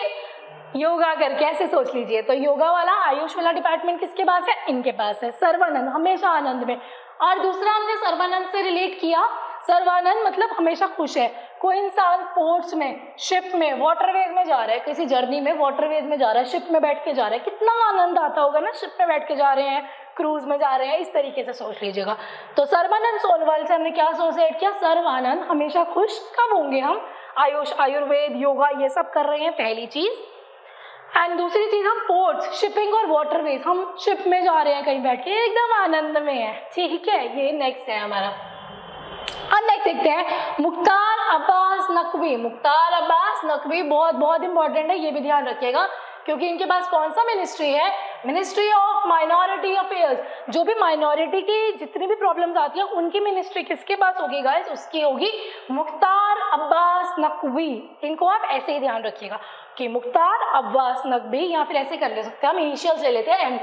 योगा करके, ऐसे सोच लीजिए। तो योगा वाला, आयुष वाला डिपार्टमेंट किसके पास है? इनके पास है। सर्वानंद हमेशा आनंद में। और दूसरा हमने सर्वानंद से रिलेट किया, सर्वानंद मतलब हमेशा खुश है। कोई इंसान पोर्ट्स में, शिप में, वाटरवेज में जा रहा है, किसी जर्नी में वाटरवेज में जा रहा है, शिप में बैठ के जा रहा है, कितना आनंद आता होगा ना, शिप में बैठ के जा रहे हैं, क्रूज में जा रहे हैं, इस तरीके से सोच लीजिएगा। तो सर्वानंद सोनोवाल से हमने क्या एसोसिएट किया? सर्वानंद हमेशा खुश। कब होंगे हम? आयुष, आयुर्वेद, योगा ये सब कर रहे हैं, पहली चीज़। एंड दूसरी चीज़, हम पोर्ट्स, शिपिंग और वाटरवेज, हम शिप में जा रहे हैं, कहीं बैठ के एकदम आनंद में है, ठीक है। ये नेक्स्ट है हमारा। अब नेक्स्ट देखते हैं मुख्तार अब्बास नकवी। मुख्तार अब्बास नकवी बहुत बहुत इंपॉर्टेंट है, ये भी ध्यान रखिएगा, क्योंकि इनके पास कौन सा मिनिस्ट्री है? Ministry of minority affairs. जो भी माइनॉरिटी की जितनी भी प्रॉब्लम्स आती है, उनकी मिनिस्ट्री किसके पास होगी गाइस? उसकी होगी मुख्तार अब्बास नकवी। इनको आप ऐसे ही ध्यान रखिएगा कि मुख्तार अब्बास नकवी, या फिर ऐसे कर ले सकते हैं, हम इनिशियल से लेते हैं एम।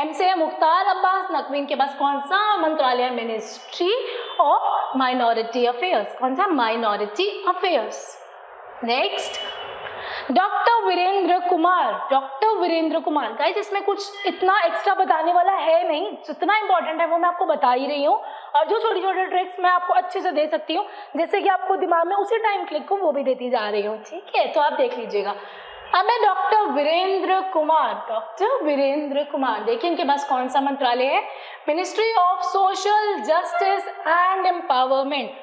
एम से मुख्तार अब्बास नकवी। इनके पास कौन सा मंत्रालय है? Ministry of minority affairs. कौन सा? Minority affairs. Next doctor Virendra Kumar. Doctor Virendra Kumar guys, इसमें कुछ इतना एक्स्ट्रा बताने वाला है नहीं, जितना इंपॉर्टेंट है वो मैं आपको बता ही रही हूँ, और जो छोटी छोटी ट्रिक्स मैं आपको अच्छे से दे सकती हूँ, जैसे कि आपको दिमाग में उसी टाइम क्लिक हो, वो भी देती जा रही हूँ, ठीक है। तो आप देख लीजिएगा। अब है डॉक्टर वीरेंद्र कुमार। डॉक्टर वीरेंद्र कुमार, देखिए इनके पास कौन सा मंत्रालय है? Ministry of social justice and empowerment.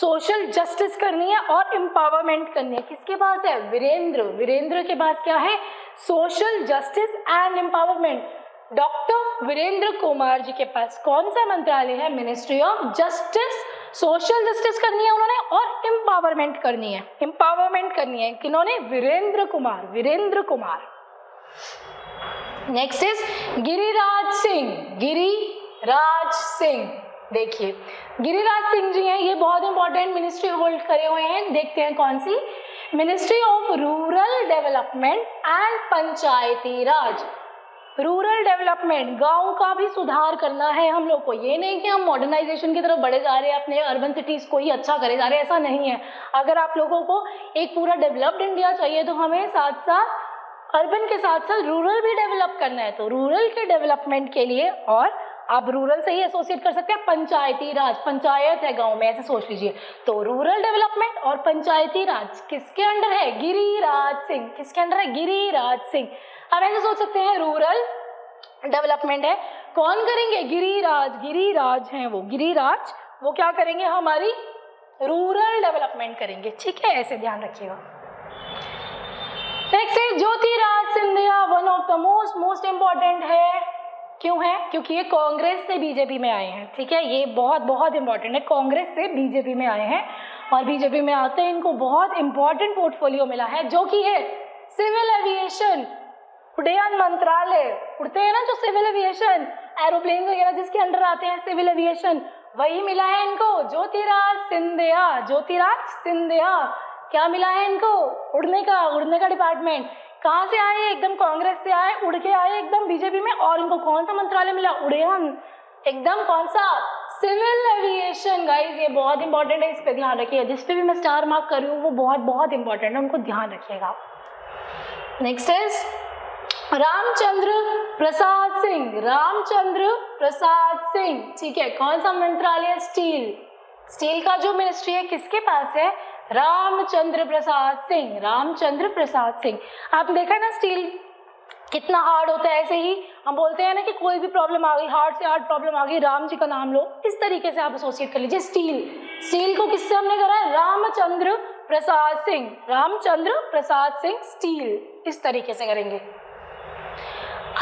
Social justice करनी है और एम्पावरमेंट करनी है, किसके पास है? वीरेंद्र। वीरेंद्र के पास क्या है? Social justice and empowerment. Doctor Virendra Kumar ji के पास कौन सा मंत्रालय है? Ministry of justice. Social justice करनी है उन्होंने और एम्पावरमेंट करनी है, एम्पावरमेंट करनी है किन्होंने? वीरेंद्र कुमार। वीरेंद्र कुमार। Next is Giriraj Singh. गिरिराज सिंह, देखिए गिरिराज सिंह जी हैं, ये बहुत इंपॉर्टेंट मिनिस्ट्री होल्ड करे हुए हैं। देखते हैं कौन सी? Ministry of rural development and Panchayati Raj. Rural development, गांव का भी सुधार करना है हम लोग को। ये नहीं कि हम मॉडर्नाइजेशन की तरफ बढ़े जा रहे हैं, अपने अर्बन सिटीज़ को ही अच्छा करे जा रहे हैं, ऐसा नहीं है। अगर आप लोगों को एक पूरा डेवलप्ड इंडिया चाहिए, तो हमें साथ साथ अर्बन के साथ साथ रूरल भी डेवलप करना है। तो रूरल के डेवलपमेंट के लिए, और आप रूरल से ही एसोसिएट कर सकते हैं पंचायती राज, पंचायत है गाँव में, ऐसे सोच लीजिए। तो रूरल डेवलपमेंट और पंचायती राज किसके अंडर है? गिरिराज सिंह। किसके अंडर है? गिरिराज सिंह। अब ऐसे सोच सकते हैं रूरल डेवलपमेंट है, कौन करेंगे? गिरिराज। गिरिराज हैं वो, गिरिराज। वो क्या करेंगे? हमारी रूरल डेवलपमेंट करेंगे, ठीक है, ऐसे ध्यान रखिएगा। नेक्स्ट है Jyotiraj Scindia. One of the most most important है। क्यों है? क्योंकि ये कांग्रेस से बीजेपी में आए हैं, ठीक है। ये बहुत बहुत इंपॉर्टेंट है, कांग्रेस से बीजेपी में आए हैं, और बीजेपी में आते हैं इनको बहुत इंपॉर्टेंट पोर्टफोलियो मिला है, जो कि है सिविल एविएशन, उड्डयन मंत्रालय। उड़ते हैं ना जो सिविल एविएशन, एरोप्लेन वगैरह जिसके अंडर आते हैं, सिविल एविएशन, वही मिला है इनको। ज्योतिराज सिंधिया, ज्योतिराज सिंधिया क्या मिला है इनको? उड़ने का, उड़ने का डिपार्टमेंट। कहाँ से आए? एकदम कांग्रेस से आए, उड़ के आए एकदम बीजेपी में, और इनको कौन सा मंत्रालय मिला? उड्डयन, एकदम कौन सा? Civil aviation. गाइज ये बहुत इंपॉर्टेंट है, इस पर ध्यान रखिएगा। जिस पे भी मैं स्टार मार्क कर रही हूँ वो बहुत बहुत इंपॉर्टेंट है, उनको ध्यान रखिएगा। Next is Ramchandra Prasad Singh. रामचंद्र प्रसाद सिंह, ठीक है, कौन सा मंत्रालय? स्टील। स्टील का जो मिनिस्ट्री है किसके पास है? रामचंद्र प्रसाद सिंह। रामचंद्र प्रसाद सिंह। आपने देखा ना स्टील कितना हार्ड होता है, ऐसे ही हम बोलते हैं ना कि कोई भी प्रॉब्लम आ गई, हार्ड से हार्ड प्रॉब्लम आ गई, राम जी का नाम लो, इस तरीके से आप एसोसिएट कर लीजिए। स्टील, स्टील को किससे हमने करा है? रामचंद्र प्रसाद सिंह। रामचंद्र प्रसाद सिंह, स्टील, इस तरीके से करेंगे।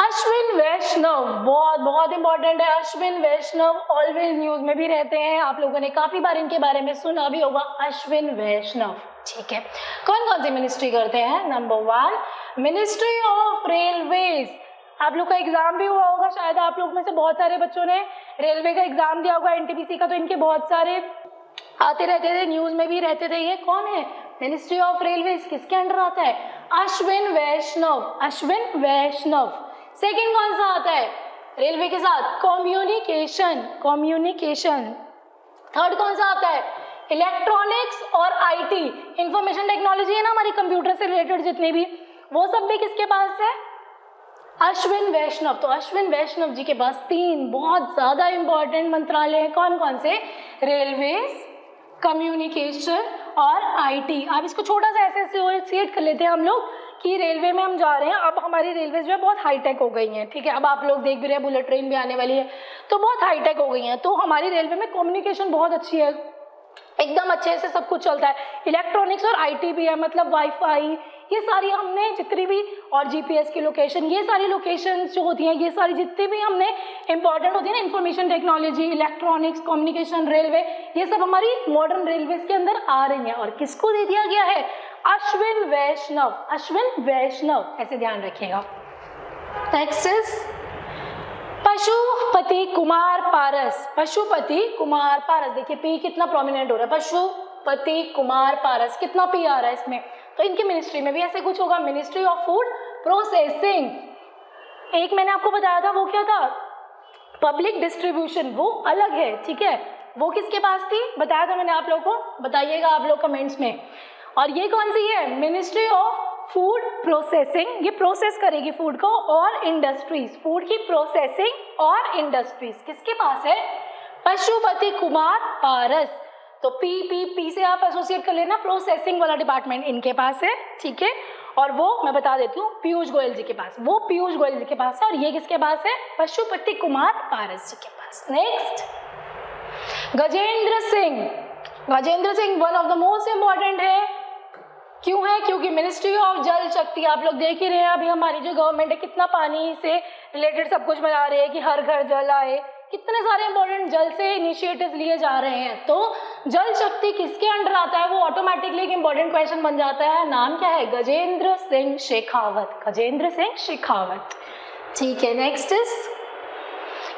अश्विन वैष्णव बहुत बहुत इंपॉर्टेंट है। अश्विन वैष्णव ऑलवेज न्यूज में भी रहते हैं, आप लोगों ने काफी बार इनके बारे में सुना भी होगा, अश्विन वैष्णव, ठीक है। कौन कौन सी मिनिस्ट्री करते हैं? Number one, ministry of railways. आप लोग का एग्जाम भी हुआ होगा, शायद आप लोग में से बहुत सारे बच्चों ने रेलवे का एग्जाम दिया होगा, एनटीपीसी का, तो इनके बहुत सारे आते रहते थे, न्यूज में भी रहते थे। ये कौन है? मिनिस्ट्री ऑफ रेलवेज किसके अंडर आता है? अश्विन वैष्णव, अश्विन वैष्णव। सेकंड कौन सा आता है रेलवे के साथ? Communication, communication. थर्ड कौन सा आता है? इलेक्ट्रॉनिक्स और आईटी, इंफॉर्मेशन टेक्नोलॉजी है ना, हमारे कंप्यूटर से रिलेटेड जितने भी, वो सब भी किसके पास है? अश्विन वैष्णव। तो अश्विन वैष्णव जी के पास तीन बहुत ज्यादा इंपॉर्टेंट मंत्रालय हैं। कौन कौन से? रेलवेज, कम्युनिकेशन और आईटी। आप इसको छोटा सा ऐसे एसोसिएट कर लेते हैं हम लोग कि रेलवे में हम जा रहे हैं, अब हमारी रेलवे जो है बहुत हाईटेक हो गई है, ठीक है। अब आप लोग देख भी रहे हैं बुलेट ट्रेन भी आने वाली है, तो बहुत हाईटेक हो गई है। तो हमारी रेलवे में कम्युनिकेशन बहुत अच्छी है, एकदम अच्छे से सब कुछ चलता है। इलेक्ट्रॉनिक्स और आईटी भी है, मतलब वाईफाई, ये सारी हमने जितनी भी, और जीपीएस की लोकेशन, ये सारी लोकेशंस जो होती हैं, ये सारी जितनी भी हमने इंपॉर्टेंट होती है ना, information technology, electronics, communication, railway, ये सब हमारी मॉडर्न रेलवेज के अंदर आ रही हैं। और किसको दे दिया गया है? अश्विन वैष्णव, अश्विन वैष्णव, ऐसे ध्यान रखिएगा। Next is Pashupati Kumar Paras, Pashupati Kumar Paras. देखिए पी कितना प्रोमिनेंट हो रहा है, पशुपति कुमार पारस, कितना पी आ रहा है इसमें। तो इनके मिनिस्ट्री में भी ऐसे कुछ होगा, मिनिस्ट्री ऑफ फूड प्रोसेसिंग। एक मैंने आपको बताया था, वो क्या था? पब्लिक डिस्ट्रीब्यूशन, वो अलग है, ठीक है। वो किसके पास थी? बताया था मैंने आप लोगों को, बताइएगा आप लोग कमेंट्स में। और ये कौन सी है? Ministry of food processing. ये प्रोसेस करेगी फूड को, और इंडस्ट्रीज, फूड की प्रोसेसिंग और इंडस्ट्रीज किसके पास है? पशुपति कुमार पारस। तो पी पी पी से आप एसोसिएट कर लेना, प्रोसेसिंग वाला डिपार्टमेंट इनके पास है, ठीक है। और वो मैं बता देती हूँ पीयूष गोयल जी के पास, वो पीयूष गोयल जी के पास है। और ये किसके पास है? पशुपति कुमार पारस जी के पास। Next Gajendra Singh, Gajendra Singh one of the most important है। क्यों है? क्योंकि मिनिस्ट्री ऑफ जल शक्ति, आप लोग देख ही रहे हैं अभी हमारी जो गवर्नमेंट है कितना पानी से रिलेटेड सब कुछ बना रही है कि हर घर जल आए, कितने सारे इंपॉर्टेंट जल से इनिशिएटिव्स लिए जा रहे हैं। तो जल शक्ति किसके अंडर आता है? वो ऑटोमेटिकली एक इंपॉर्टेंट क्वेश्चन बन जाता है। नाम क्या है? गजेंद्र सिंह शेखावत, गजेंद्र सिंह शेखावत, ठीक है। नेक्स्ट इज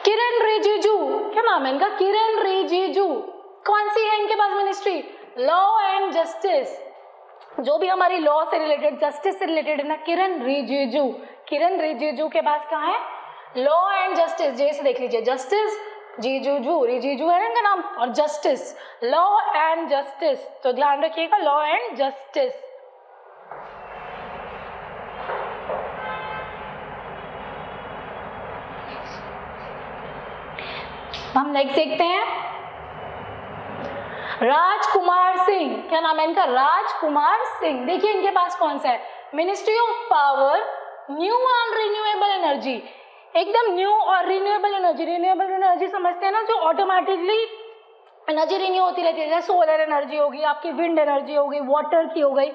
किरण रिजिजू, क्या नाम है इनका? किरण रिजिजू। कौन सी है इनके पास मिनिस्ट्री? लॉ एंड जस्टिस, जो भी हमारी लॉ से रिलेटेड, जस्टिस से रिलेटेड है ना, किरण रिजिजू, किरण रिजिजू के पास कहाँ है? लॉ एंड जस्टिस, जे से देख लीजिए, जस्टिस, जीजूजू, रिजिजू है ना इनका नाम, और जस्टिस, लॉ एंड जस्टिस। तो ध्यान रखिएगा लॉ एंड जस्टिस। हम नेक्स्ट देखते हैं राजकुमार सिंह, क्या नाम है इनका? राजकुमार सिंह। देखिए इनके पास कौन सा है? Ministry of power, new and renewable energy, एकदम न्यू और रिन्यूएबल एनर्जी। रिन्यूएबल एनर्जी समझते हैं ना, जो ऑटोमेटिकली एनर्जी रिन्यू होती रहती है, जैसे सोलर एनर्जी होगी आपकी, विंड एनर्जी होगी, वाटर की हो गई।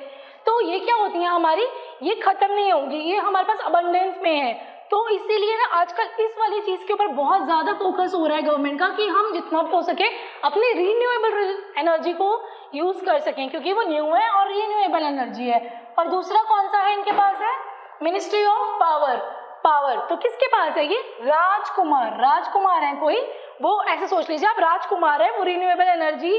तो ये क्या होती है हमारी? ये खत्म नहीं होगी, ये हमारे पास अबंडेंस में है। तो इसीलिए ना आजकल इस वाली चीज़ के ऊपर बहुत ज़्यादा फोकस हो रहा है गवर्नमेंट का, कि हम जितना भी हो सके अपने रिन्यूएबल एनर्जी को यूज़ कर सकें, क्योंकि वो न्यू है और रिन्यूएबल एनर्जी है। और दूसरा कौन सा है इनके पास है? Ministry of power, power. तो किसके पास है ये? राजकुमार, राजकुमार हैं कोई, वो ऐसे सोच लीजिए आप, राजकुमार है, वो रिन्यूएबल एनर्जी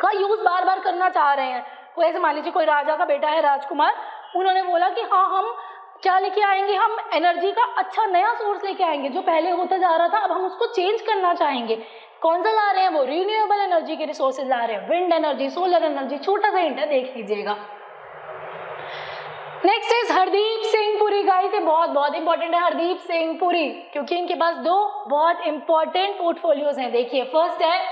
का यूज़ बार बार करना चाह रहे हैं। वो ऐसे मान लीजिए कोई राजा का बेटा है राजकुमार, उन्होंने बोला कि हाँ हम क्या लेके आएंगे, हम एनर्जी का अच्छा नया सोर्स लेके आएंगे, जो पहले होता जा रहा था अब हम उसको चेंज करना चाहेंगे। कौन सा ला रहे हैं वो? रिन्यूएबल एनर्जी के रिसोर्सेज ला रहे हैं, विंड एनर्जी, सोलर एनर्जी। छोटा सा हिंट है, देख लीजिएगा। Next is Hardeep Singh Puri. Guys ये बहुत बहुत इंपॉर्टेंट है हरदीप सिंह पुरी, क्योंकि इनके पास दो बहुत इंपॉर्टेंट पोर्टफोलियोज हैं। देखिए फर्स्ट है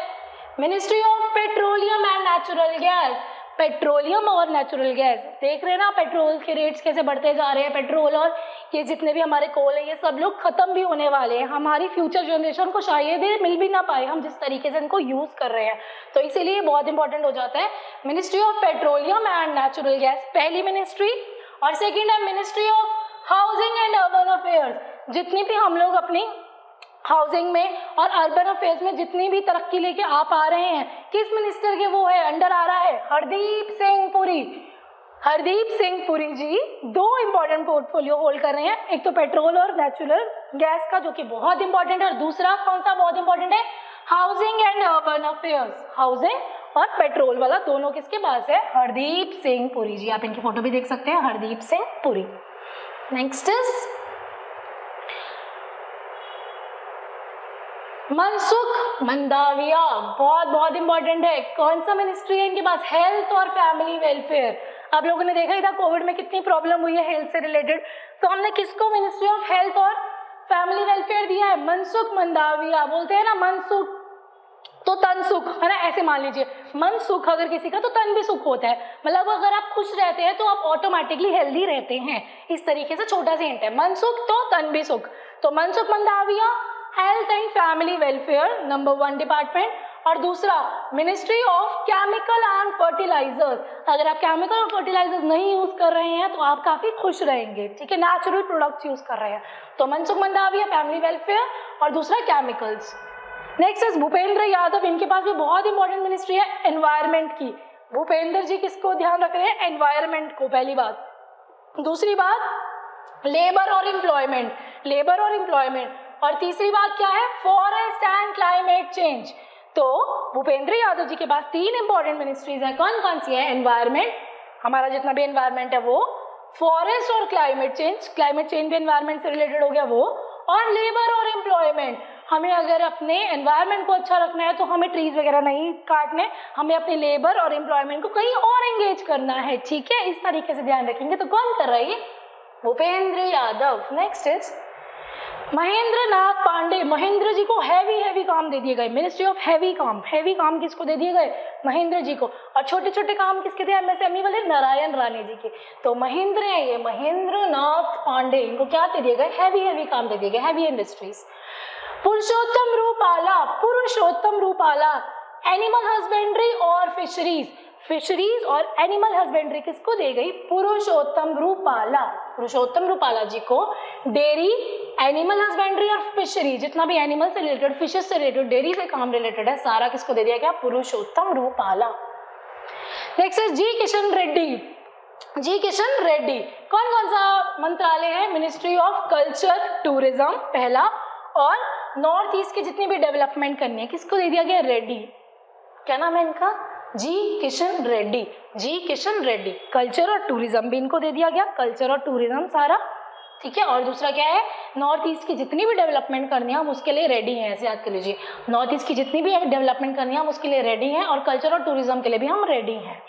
ministry of petroleum and natural gas, petroleum और नेचुरल गैस। देख रहे हैं ना पेट्रोल के रेट्स कैसे बढ़ते जा रहे हैं, पेट्रोल और ये जितने भी हमारे कोल हैं ये सब लोग ख़त्म भी होने वाले हैं, हमारी फ्यूचर जनरेशन को शायद ही मिल भी ना पाए हम जिस तरीके से इनको यूज़ कर रहे हैं। तो इसीलिए बहुत इंपॉर्टेंट हो जाता है ministry of petroleum and natural gas, पहली मिनिस्ट्री। और सेकेंड है ministry of housing and urban affairs. जितनी भी हम लोग अपनी हाउसिंग में और अर्बन अफेयर्स में जितनी भी तरक्की लेके आप आ रहे हैं, किस मिनिस्टर के वो है अंडर आ रहा है? हरदीप सिंह पुरी, हरदीप सिंह पुरी जी दो इंपॉर्टेंट पोर्टफोलियो होल्ड कर रहे हैं, एक तो पेट्रोल और नेचुरल गैस का, जो कि बहुत इंपॉर्टेंट है, और दूसरा कौन सा बहुत इंपॉर्टेंट है? Housing and urban affairs, housing और पेट्रोल वाला, दोनों किसके पास है? हरदीप सिंह पुरी जी। आप इनकी फोटो भी देख सकते हैं, हरदीप सिंह पुरी। नेक्स्ट इज मनसुख मंदाविया, बहुत बहुत इंपॉर्टेंट है। कौन सा मिनिस्ट्री है इनके पास? हेल्थ और फैमिली वेलफेयर। आप लोगों ने देखा इधर कोविड में कितनी प्रॉब्लम हुई है हेल्थ से रिलेटेड, तो हमने किसको मिनिस्ट्री ऑफ हेल्थ और फैमिली वेलफेयर दिया है? मनसुख मंदाविया। बोलते हैं ना मनसुख तो तन सुख है ना, ऐसे मान लीजिए मन सुख अगर किसी का तो तन भी सुख होता है, मतलब अगर आप खुश रहते हैं तो आप ऑटोमेटिकली हेल्दी रहते हैं। इस तरीके से छोटा सा हिंट है, मन सुख तो तन भी सुख। तो Mansukh Mandaviya health and family welfare number one department. और दूसरा ministry of chemical and fertilisers. अगर आप केमिकल और फर्टिलाइजर्स नहीं यूज कर रहे हैं तो आप काफी खुश रहेंगे, ठीक है, नेचुरल प्रोडक्ट्स यूज कर रहे हैं। तो मनसुख मंदाविया फैमिली वेलफेयर और दूसरा chemicals. Next is Bhupendra Yadav, इनके पास भी बहुत इंपॉर्टेंट मिनिस्ट्री है एनवायरमेंट की। भूपेंद्र जी किसको ध्यान रख रहे हैं? एनवायरमेंट को, पहली बात। दूसरी बात लेबर और एम्प्लॉयमेंट, लेबर और एम्प्लॉयमेंट। और तीसरी बात क्या है? Forest and climate change. तो भूपेंद्र यादव जी के पास तीन इंपॉर्टेंट मिनिस्ट्रीज हैं। कौन कौन सी है? एनवायरमेंट, हमारा जितना भी एनवायरमेंट है वो, फॉरेस्ट और क्लाइमेट चेंज, क्लाइमेट चेंज भी एनवायरमेंट से रिलेटेड हो गया वो, और लेबर और एम्प्लॉयमेंट। हमें अगर अपने एनवायरमेंट को अच्छा रखना है तो हमें ट्रीज वगैरह नहीं काटने, हमें अपने लेबर और एम्प्लॉयमेंट को कहीं और एंगेज करना है, ठीक है, इस तरीके से ध्यान रखेंगे। तो कौन कर रहा है? भूपेंद्र यादव। Next is Mahendra Nath Pandey. महेंद्र जी को हैवी हैवी काम दे दिए गए, मिनिस्ट्री ऑफ हैवी काम। हैवी काम किसको दे दिए गए? महेंद्र जी को। और छोटे छोटे काम किसके थे? एमएसएमई वाले, नारायण राणे जी के। तो महेंद्र है ये, महेंद्र नाथ पांडे, इनको क्या दे दिए गए? हैवी हैवी काम दे दिए गए, heavy industries. Purushottam Rupala, Purushottam Rupala animal husbandry और फिशरीज, फिशरीज और एनिमल हस्बेंड्री किसको दे गई? पुरुषोत्तम रूपाला, पुरुषोत्तम रूपाला जी को। डेयरी, एनिमल हस्बेंड्री और फिशरी, जितना भी एनिमल से रिलेटेड, फिशेस से रिलेटेड, डेयरी से काम रिलेटेड है, सारा किसको दे दिया गया? पुरुषोत्तम रूपाला। नेक्स्ट है जी किशन रेड्डी, जी किशन रेड्डी। कौन कौन सा मंत्रालय है? मिनिस्ट्री ऑफ कल्चर टूरिज्म पहला, और नॉर्थ ईस्ट की जितनी भी डेवलपमेंट करनी है किसको दे दिया गया? रेड्डी। क्या नाम है इनका? G Kishan Reddy, G Kishan Reddy. Culture और टूरिज्म भी इनको दे दिया गया, कल्चर और टूरिज्म सारा, ठीक है। और दूसरा क्या है? नॉर्थ ईस्ट की जितनी भी डेवलपमेंट करनी है हम उसके लिए रेडी हैं, ऐसे याद कर लीजिए। नॉर्थ ईस्ट की जितनी भी डेवलपमेंट करनी है हम उसके लिए रेडी हैं, और कल्चर और टूरिज्म के लिए भी हम रेडी हैं।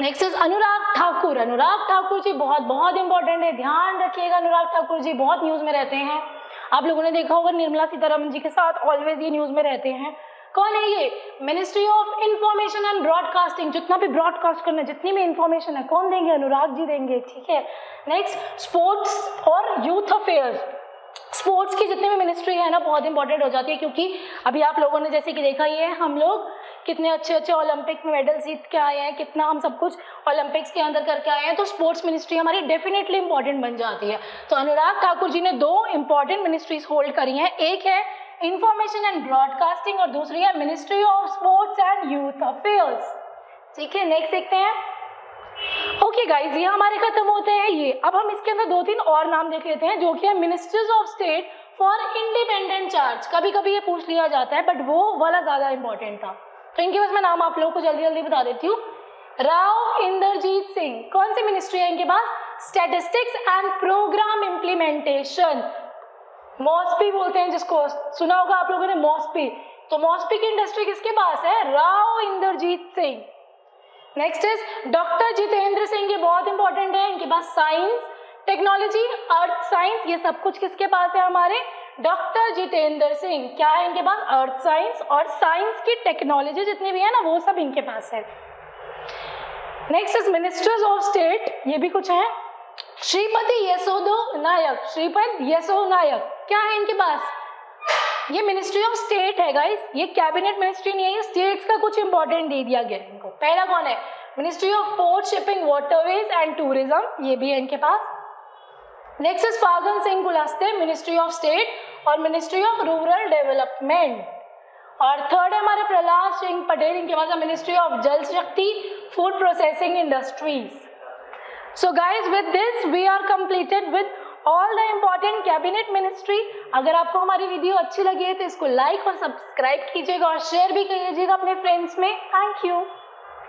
Next is Anurag Thakur. अनुराग ठाकुर जी बहुत बहुत इंपॉर्टेंट है, ध्यान रखिएगा। अनुराग ठाकुर जी बहुत न्यूज में रहते हैं, आप लोगों ने देखा होगा निर्मला सीतारमन जी के साथ ऑलवेज ये न्यूज में रहते हैं। कौन है ये? Ministry of information and broadcasting, जितना भी ब्रॉडकास्ट करना, जितनी भी इंफॉर्मेशन है कौन देंगे? अनुराग जी देंगे, ठीक है। नेक्स्ट स्पोर्ट्स और यूथ अफेयर्स, स्पोर्ट्स की जितनी भी मिनिस्ट्री है ना बहुत इंपॉर्टेंट हो जाती है, क्योंकि अभी आप लोगों ने जैसे कि देखा ही है हम लोग कितने अच्छे अच्छे ओलंपिक में मेडल जीत के आए हैं, कितना हम सब कुछ ओलंपिक्स के अंदर करके आए हैं, तो स्पोर्ट्स मिनिस्ट्री हमारी डेफिनेटली इंपॉर्टेंट बन जाती है। तो अनुराग ठाकुर जी ने दो इंपॉर्टेंट मिनिस्ट्रीज होल्ड करी हैं, एक है इंफॉर्मेशन एंड ब्रॉडकास्टिंग और दूसरी है ministry of sports and youth affairs, ठीक है। नेक्स्ट देखते हैं। ओके गाइज, ये हमारे खत्म होते हैं ये। अब हम इसके अंदर दो तीन और नाम देख लेते हैं, जो कि है ministries of state for independent charge. कभी कभी ये पूछ लिया जाता है, बट वो वाला ज्यादा इंपॉर्टेंट था, तो इनके पास मैं नाम आप लोगों को जल्दी जल्दी बता देती हूँ। राव इंदरजीत सिंह। कौन सी मिनिस्ट्री है इनके पास? Statistics and programme implementation, MoSPI बोलते हैं जिसको, सुना होगा आप लोगों ने मॉस्पी। तो मॉस्पी की इंडस्ट्री किसके पास है? Rao Inderjit Singh. Next is doctor Jitendra Singh, ये बहुत इंपॉर्टेंट है, इनके पास साइंस, टेक्नोलॉजी, अर्थ साइंस, ये सब कुछ किसके पास है? हमारे डॉक्टर जितेंद्र सिंह। क्या है इनके पास? अर्थ साइंस और साइंस की टेक्नोलॉजी जितनी भी है ना वो सब इनके पास है। Next is ministers of state, ये भी कुछ है। श्रीपति यशोदो नायक, श्रीपति यशो नायक, क्या है इनके पास? ये मिनिस्ट्री ऑफ स्टेट है गाइस, ये कैबिनेट मिनिस्ट्री नहीं है, ये स्टेट्स का कुछ इंपॉर्टेंट दे दिया गया इनको। पहला कौन है? Ministry of port, shipping, waterways and tourism, ये भी है इनके पास। Next is Faggan Singh Kulaste, ministry of state और मिनिस्ट्री ऑफ रूरल डेवलपमेंट। और थर्ड है हमारे प्रहलाद सिंह पटेल, इनके पास ministry of Jal Shakti, food processing industries. So guys, with this we are completed with all the important cabinet ministry. अगर आपको हमारी वीडियो अच्छी लगी है तो इसको लाइक और सब्सक्राइब कीजिएगा और शेयर भी कीजिएगा अपने फ्रेंड्स में। Thank you.